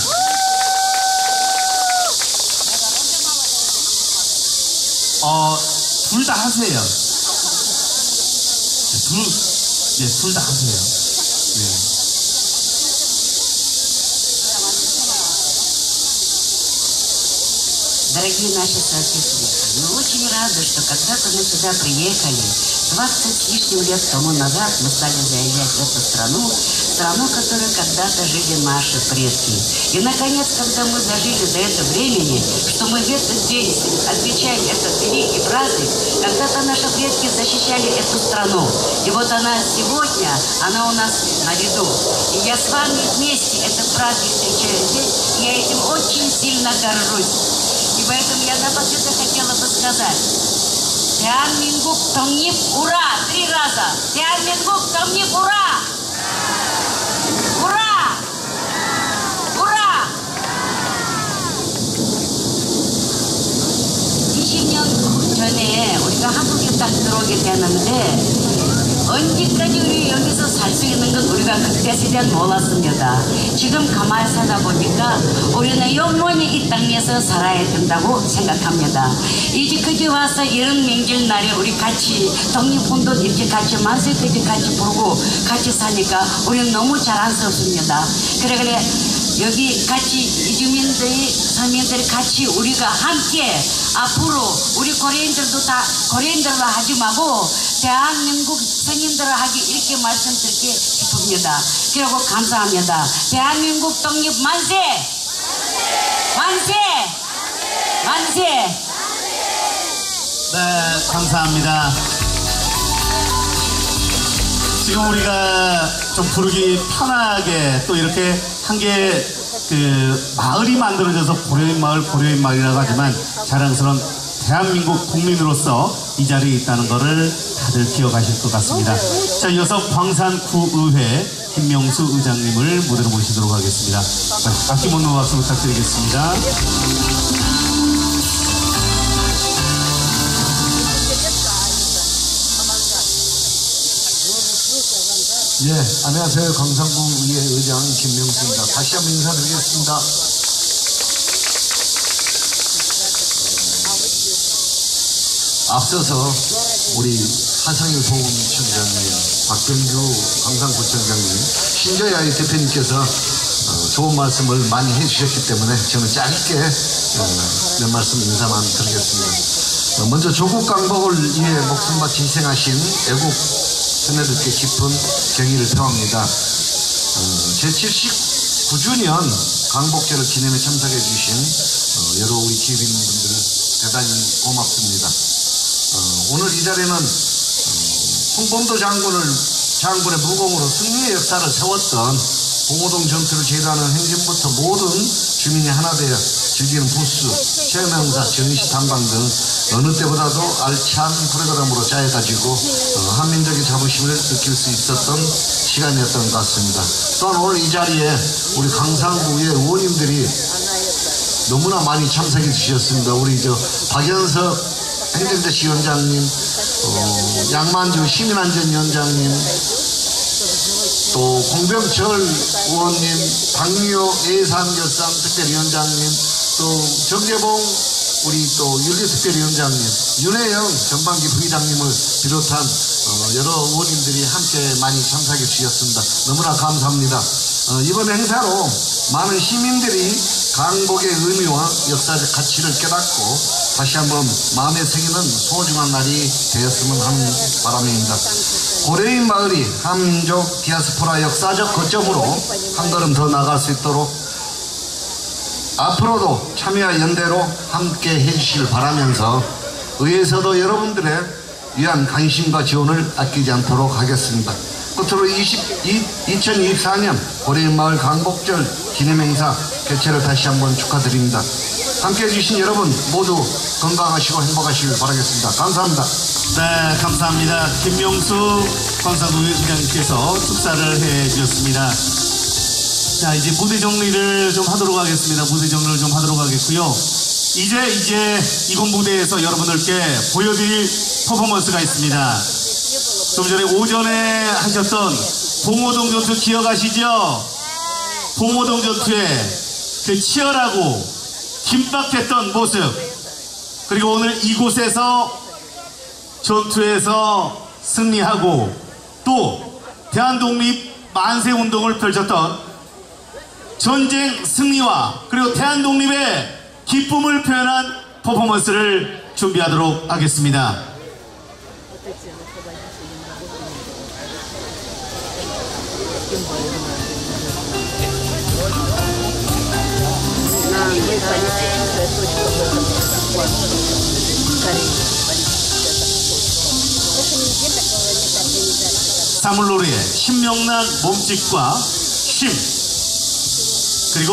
둘 다 하세요. 둘 다 하세요. 네. Дорогие наши соотечественники, мы очень рады, что когда-то мы сюда приехали. 20 с лишним лет тому назад мы стали заезжать в эту страну, в которой когда-то жили наши предки. И, наконец, когда мы дожили до этого времени, что мы в этот день отмечаем этот великий праздник, когда-то наши предки защищали эту страну. И вот она сегодня, она у нас на виду. И я с вами вместе этот праздник встречаю здесь, и я этим очень сильно горжусь. И поэтому я за победу хотела бы сказать. 대한민국 독립 우라! 3 раза! 대한민국 독립 우라! 우라! 우라! 20년 전에 우리가 한국에 딱 들어오게 되었는데 언제까지 우리 여기서 살 수 있는 건 우리가 그때 시대는 몰랐습니다. 지금 가만히 살다 보니까 우리는 영원히 이 땅에서 살아야 된다고 생각합니다. 이제까지 와서 이런 명절날에 우리 같이 독립운동 이렇게 같이 만세까지 같이 보고 같이 사니까 우리는 너무 자랑스럽습니다. 그래 여기 같이 이주민들이 서민들이 같이 우리가 함께 앞으로 우리 고려인들도 다 고려인들로 하지 말고 대한민국 서민들로 하기 이렇게 말씀드리게 싶습니다. 그리고 감사합니다. 대한민국 독립 만세! 만세! 만세! 네, 감사합니다. 지금 우리가 좀 부르기 편하게 또 이렇게 한 개 마을이 만들어져서 고려인마을, 고려인마을이라고 하지만 자랑스러운 대한민국 국민으로서 이 자리에 있다는 것을 다들 기억하실 것 같습니다. 자, 이어서 광산구의회 김명수 의장님을 무대로 모시도록 하겠습니다. 아낌없는 박수 부탁드리겠습니다. 예, 안녕하세요. 광산구의회 의장 김명수입니다. 다시 한번 인사드리겠습니다. 앞서서 우리 하성일 소금청장님, 박병규 광산구청장님, 신조야 대표님께서 좋은 말씀을 많이 해주셨기 때문에 저는 짧게 몇 말씀 인사만 드리겠습니다. 먼저 조국 강복을 위해 목숨 바쳐 희생하신 애국 선배들께 깊은 경의를 표합니다. 제79주년 광복절을 기념에 참석해 주신 여러 우리 기업인분들 대단히 고맙습니다. 오늘 이 자리는 홍범도 장군의 무공으로 승리의 역사를 세웠던 봉오동 전투를 제도하는 행진부터 모든 주민이 하나 되어 즐기는 부스, 체험행사, 전시 탐방 등 어느 때보다도 알찬 프로그램으로 짜여가지고 한민족의 자부심을 느낄 수 있었던 시간이었던 것 같습니다. 또한 오늘 이 자리에 우리 광산구의 의원님들이 너무나 많이 참석해 주셨습니다. 우리 박연석 행정대 시원장님, 양만주 시민안전위원장님, 또 공병철 의원님, 박미호 예산결산특별위원장님, 또 정재봉 우리 또 윤리특별위원장님, 윤혜영 전반기 부의장님을 비롯한 여러 의원님들이 함께 많이 참석해 주셨습니다. 너무나 감사합니다. 이번 행사로 많은 시민들이 강복의 의미와 역사적 가치를 깨닫고 다시 한번 마음에 새기는 소중한 날이 되었으면 하는 바람입니다. 고려인 마을이 한민족 디아스포라 역사적 거점으로 한 걸음 더 나아갈 수 있도록 앞으로도 참여와 연대로 함께 해주시길 바라면서 의회에서도 여러분들의 위한 관심과 지원을 아끼지 않도록 하겠습니다. 끝으로 2024년 고려인마을 광복절 기념행사 개최를 다시 한번 축하드립니다. 함께해 주신 여러분 모두 건강하시고 행복하시길 바라겠습니다. 감사합니다. 네, 감사합니다. 김명수 광산구의 의장님께서 축사를 해주셨습니다. 자, 이제 무대 정리를 좀 하도록 하겠습니다. 무대 정리를 좀 하도록 하겠고요. 이제 이곳 무대에서 여러분들께 보여드릴 퍼포먼스가 있습니다. 좀 전에 오전에 하셨던 봉오동 전투 기억하시죠? 봉오동 전투의 그 치열하고 긴박했던 모습, 그리고 오늘 이곳에서 전투에서 승리하고 또 대한독립 만세운동을 펼쳤던 전쟁 승리와 그리고 대한독립의 기쁨을 표현한 퍼포먼스를 준비하도록 하겠습니다. 사물놀이의 신명난 몸짓과 힘, 그리고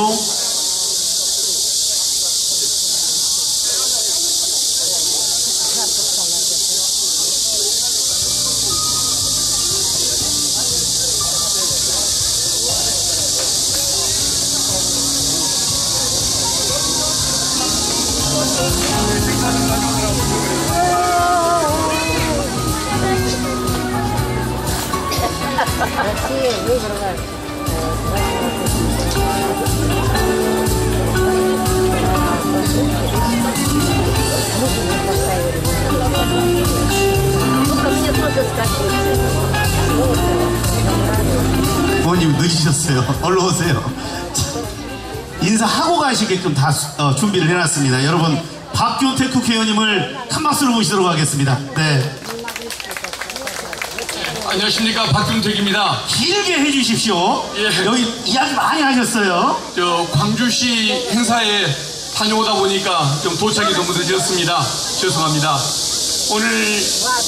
뒤에 들어갈 부모님 늦으셨어요. 얼른 오세요. 인사하고 가시게끔 다 준비를 해놨습니다. 여러분, 박균택 국회의원님을 큰 박수로 모시도록 하겠습니다. 네. 안녕하십니까, 박균택입니다. 길게 해주십시오. 예. 여기 이야기 많이 하셨어요. 저 광주시 행사에 다녀오다 보니까 좀 도착이 너무 늦었습니다. 죄송합니다. 오늘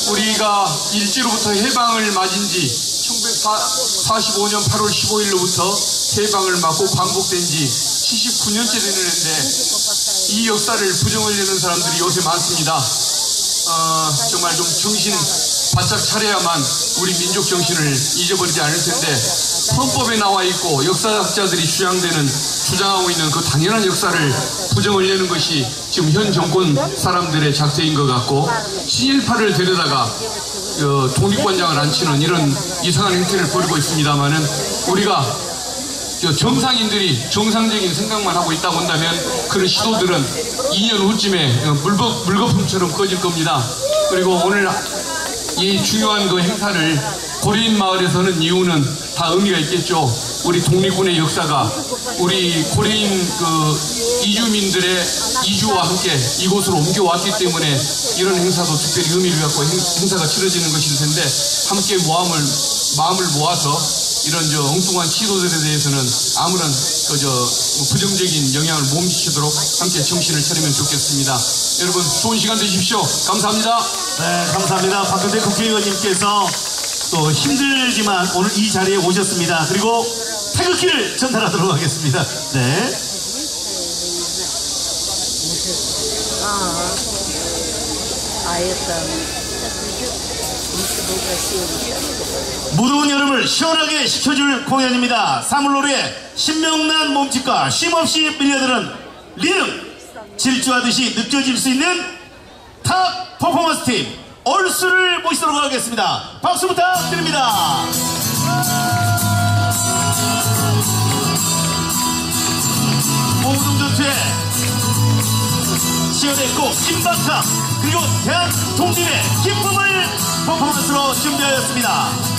우리가 일제로부터 해방을 맞은 지 1945년 8월 15일로부터 해방을 맞고 광복된 지 79년째 되는데 이 역사를 부정하려는 사람들이 요새 많습니다. 정말 좀 정신 바짝 차려야만 우리 민족 정신을 잊어버리지 않을 텐데 헌법에 나와 있고 역사학자들이 주장하고 있는 그 당연한 역사를 부정하려는 것이 지금 현 정권 사람들의 작태인 것 같고, 신일파를 데려다가 독립관장을 앉히는 이런 이상한 행태를 벌이고 있습니다만은, 우리가 정상인들이 정상적인 생각만 하고 있다고 한다면 그런 시도들은 2년 후쯤에 물거품처럼 꺼질 겁니다. 그리고 오늘 이 중요한 그 행사를 고려인 마을에서는 이유는 다 의미가 있겠죠. 우리 독립군의 역사가 우리 고려인 그 이주민들의 이주와 함께 이곳으로 옮겨왔기 때문에 이런 행사도 특별히 의미를 갖고 행사가 치러지는 것일 텐데, 함께 마음을 모아서 이런 엉뚱한 시도들에 대해서는 아무런 부정적인 영향을 못 미치도록 함께 정신을 차리면 좋겠습니다. 여러분, 좋은 시간 되십시오. 감사합니다. 네, 감사합니다. 박균택 국회의원님께서 또 힘들지만 오늘 이 자리에 오셨습니다. 그리고 태극기를 전달하도록 하겠습니다. 네. 무더운 여름을 시원하게 식혀줄 공연입니다. 사물놀이에 신명난 몸짓과 쉼없이 밀려드는 리듬, 질주하듯이 느껴질 수 있는 탑 퍼포먼스 팀 얼수를 모시도록 하겠습니다. 박수 부탁드립니다. 봉오동 전투에 치열했고 긴박함, 그리고 대한 독립의 기쁨을 퍼포먼스로 준비하였습니다.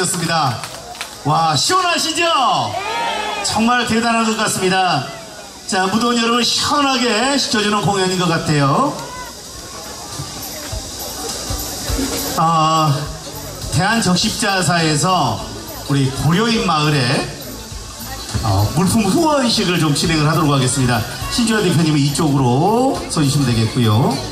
박수였습니다. 와, 시원하시죠? 정말 대단한 것 같습니다. 자, 무더운 여름을 시원하게 씻어주는 공연인 것 같아요. 대한적십자사에서 우리 고려인 마을에 물품 후원식을 좀 진행을 하도록 하겠습니다. 신조야 대표님이 이쪽으로 서주시면 되겠고요.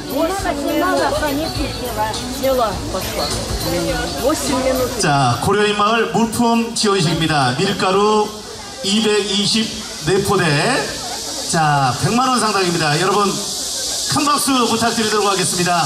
50만 원. 자, 고려인 마을 물품 지원식입니다. 밀가루 224포대. 자, 100만 원 상당입니다. 여러분 큰 박수 부탁드리도록 하겠습니다.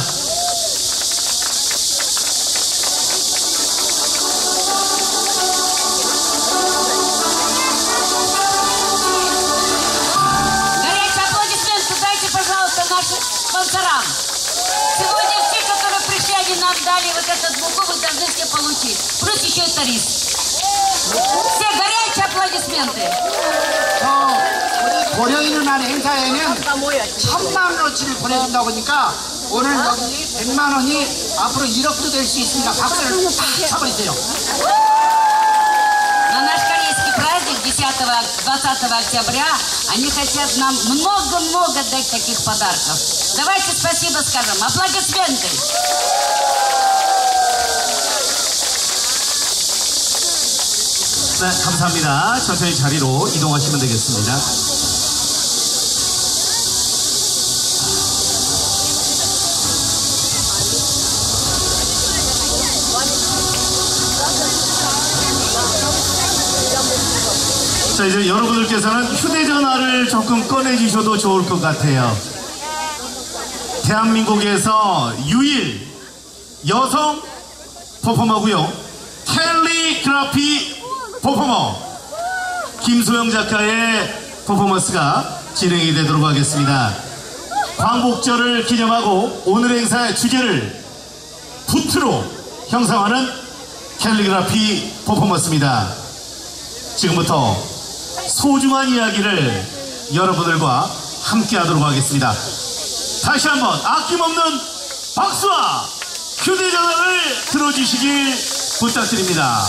고려인을 한 행사에는 1000만 원어치를 보내준다고 하니까 오늘 여기 100만 원이 앞으로 1억도 될 수 있습니다. 박수를 다 쳐버리세요. На наш корейский праздник 10-20 октября они хотят нам много-много дать таких подарков. Давайте спасибо скажем. Аплодисменты. 네, 감사합니다. 천천히 자리로 이동하시면 되겠습니다. 자, 이제 여러분들께서는 휴대전화를 조금 꺼내주셔도 좋을 것 같아요. 대한민국에서 유일 여성 퍼포머고요. 캘리그라피 퍼포머 김소영 작가의 퍼포먼스가 진행이 되도록 하겠습니다. 광복절을 기념하고 오늘 행사의 주제를 붓으로 형상화하는 캘리그라피 퍼포먼스입니다. 지금부터 소중한 이야기를 여러분들과 함께 하도록 하겠습니다. 다시 한번 아낌없는 박수와 휴대전화를 들어주시길 부탁드립니다.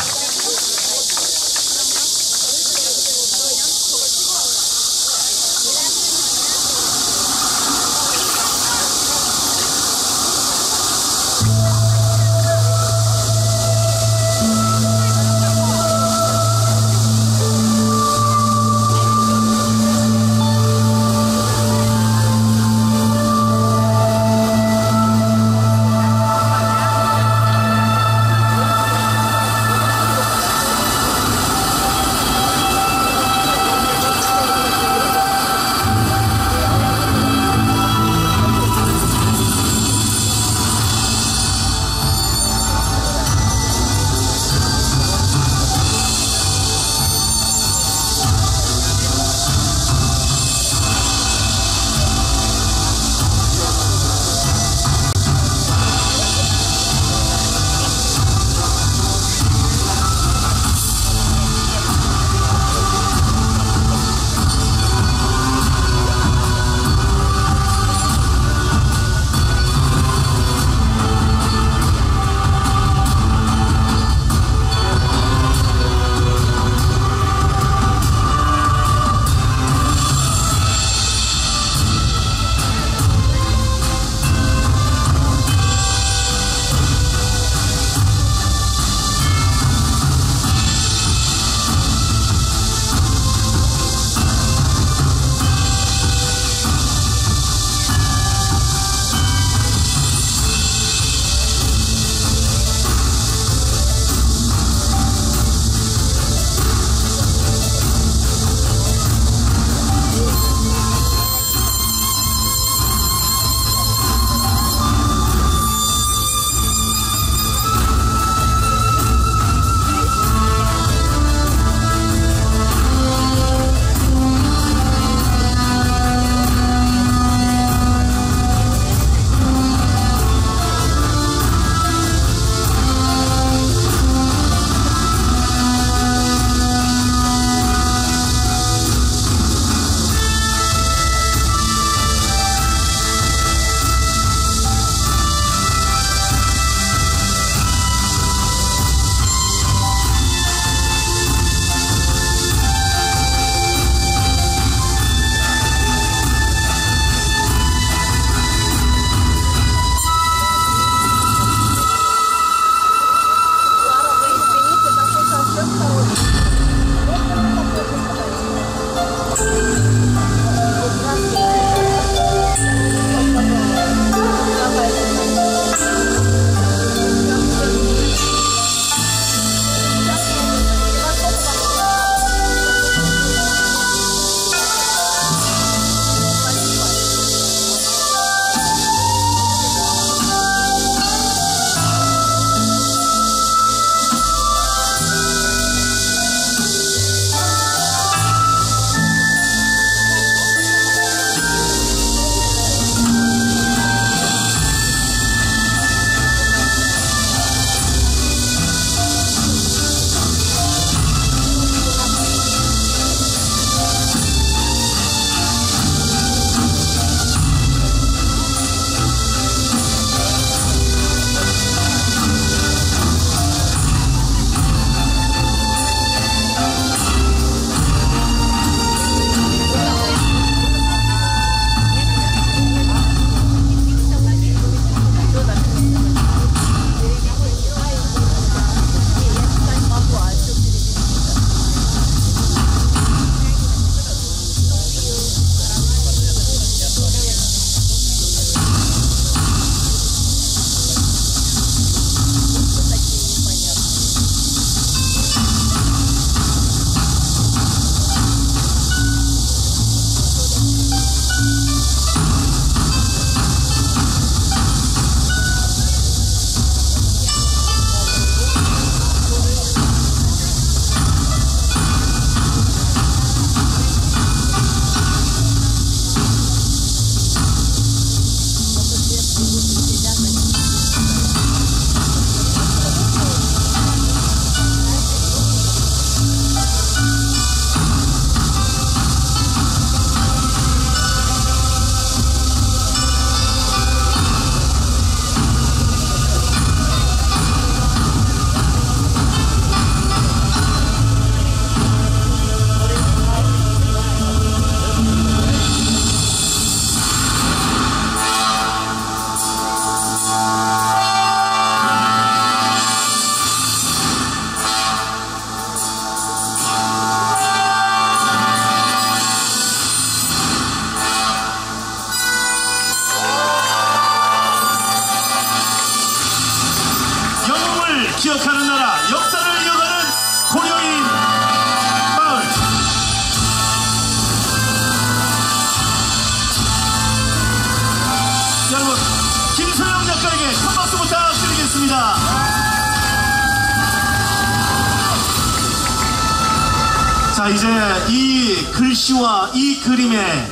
자, 이제 이 글씨와 이 그림의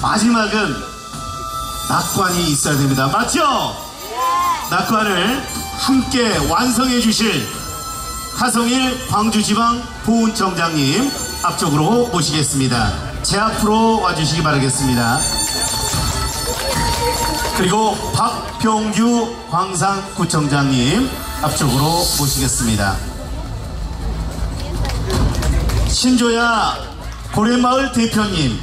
마지막은 낙관이 있어야 됩니다. 맞죠? 낙관을 함께 완성해 주실 하성일 광주지방 보훈청장님 앞쪽으로 모시겠습니다. 제 앞으로 와주시기 바라겠습니다. 그리고 박병규 광산구청장님 앞쪽으로 모시겠습니다. 신조야 고려인마을 대표님,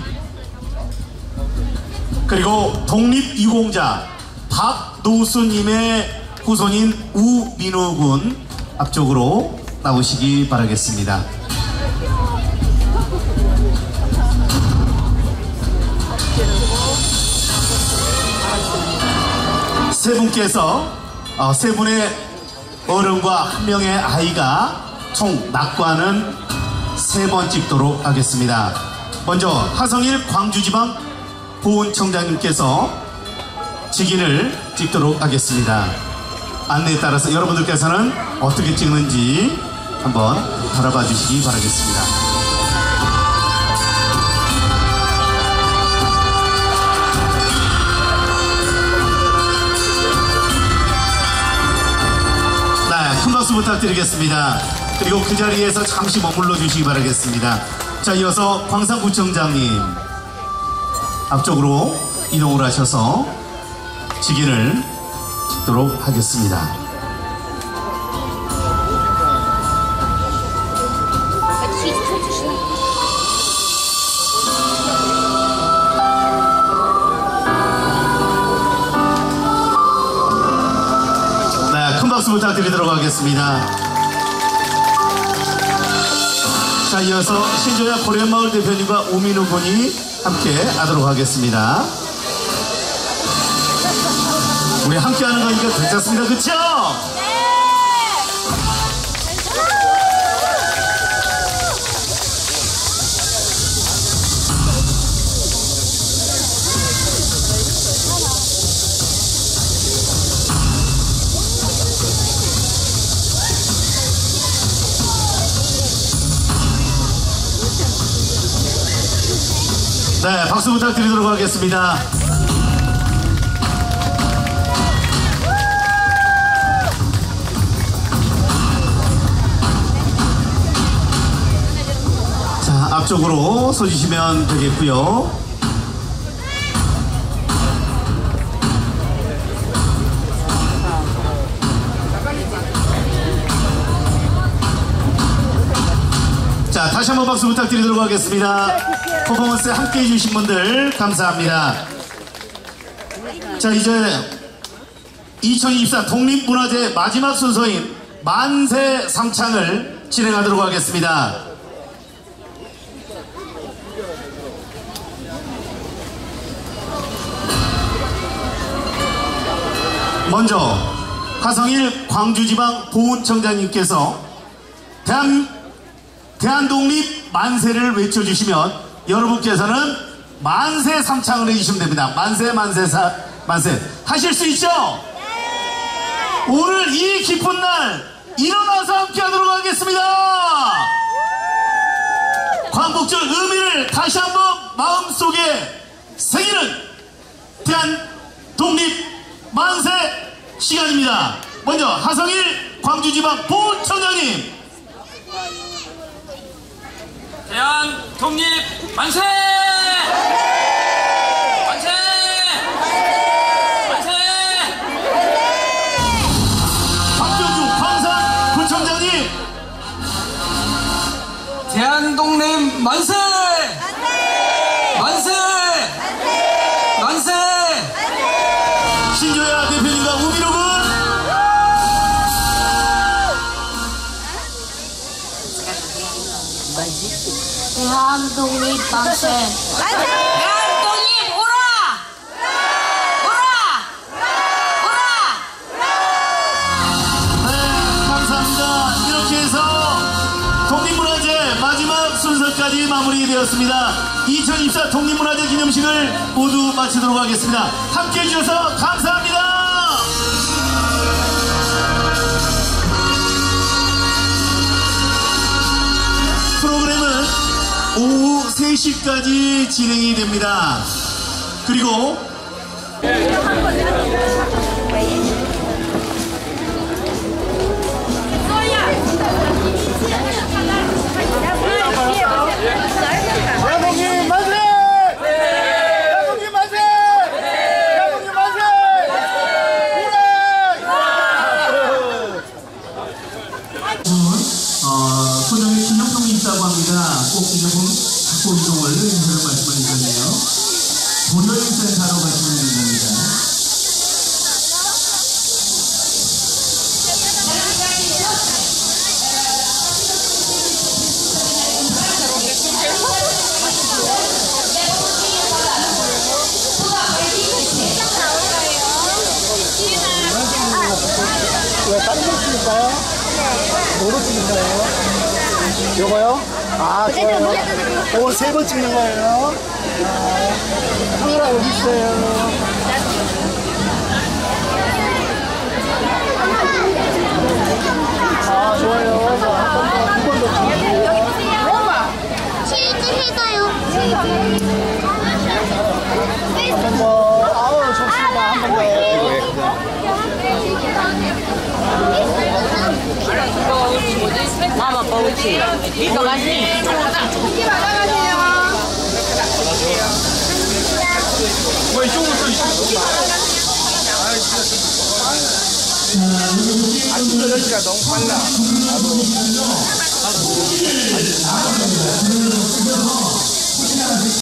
그리고 독립유공자 박노수님의 후손인 우민호군 앞쪽으로 나오시기 바라겠습니다. 세 분께서 세 분의 어른과 한 명의 아이가 총 낙관은 세 번 찍도록 하겠습니다. 먼저 하성일 광주지방 보훈청장님께서 직인을 찍도록 하겠습니다. 안내에 따라서 여러분들께서는 어떻게 찍는지 한번 바라봐 주시기 바라겠습니다. 부탁드리겠습니다. 그리고 그 자리에서 잠시 머물러 주시기 바라겠습니다. 자, 이어서 광산구청장님 앞쪽으로 이동을 하셔서 직인을 찍도록 하겠습니다. 부탁드리도록 하겠습니다. 자, 이어서 신조야 고려인마을 대표님과 우민우 군이 함께 하도록 하겠습니다. 우리 함께 하는 거니까 괜찮습니다. 그쵸? 네, 박수 부탁드리도록 하겠습니다. 자, 앞쪽으로 서주시면 되겠고요. 자, 다시 한번 박수 부탁드리도록 하겠습니다. 퍼포먼스에 함께 해주신 분들 감사합니다. 자, 이제 2024 독립문화제 마지막 순서인 만세 상창을 진행하도록 하겠습니다. 먼저 하성일 광주지방 보훈청장님께서 대한독립 만세를 외쳐주시면 여러분께서는 만세 삼창을 해주시면 됩니다. 만세 만세 만세 하실 수 있죠? 네! 오늘 이 기쁜 날 일어나서 함께 하도록 하겠습니다. 광복절 의미를 다시 한번 마음속에 새기는 대한독립 만세 시간입니다. 먼저 하성일 광주지방 보훈청장님, 대한 독립 만세! 만세! 만세! 박병규 광산구청장님, 대한 독립 만세! 만세! 만세! 신조야 대표님과 우민호군, 대한독립 만세! 만세! 대한독립 오라! 오라! 오라! 오라! 네, 감사합니다. 이렇게 해서 독립문화제 마지막 순서까지 마무리되었습니다. 2024 독립문화제 기념식을 모두 마치도록 하겠습니다. 함께 해주셔서 감사합니다. 프로그램 오후 3시까지 진행이 됩니다. 그리고 요거요? 아, 좋아요. 요거 세 번 찍는 거예요. 아, 카메라 여기 있어요. 아, 좋아요. 자, 한 번 더 찍고. 여기 보세요. 치즈 해가요. 치즈. 한 번 더. 아우, 좋습니다. 한 번 더. 마마 파우치 이거 맛있네. 고기 받아가세요. 뭐 이쪽으로 또 이쪽으로. 아 진짜 날씨가 너무 빨라. 나도.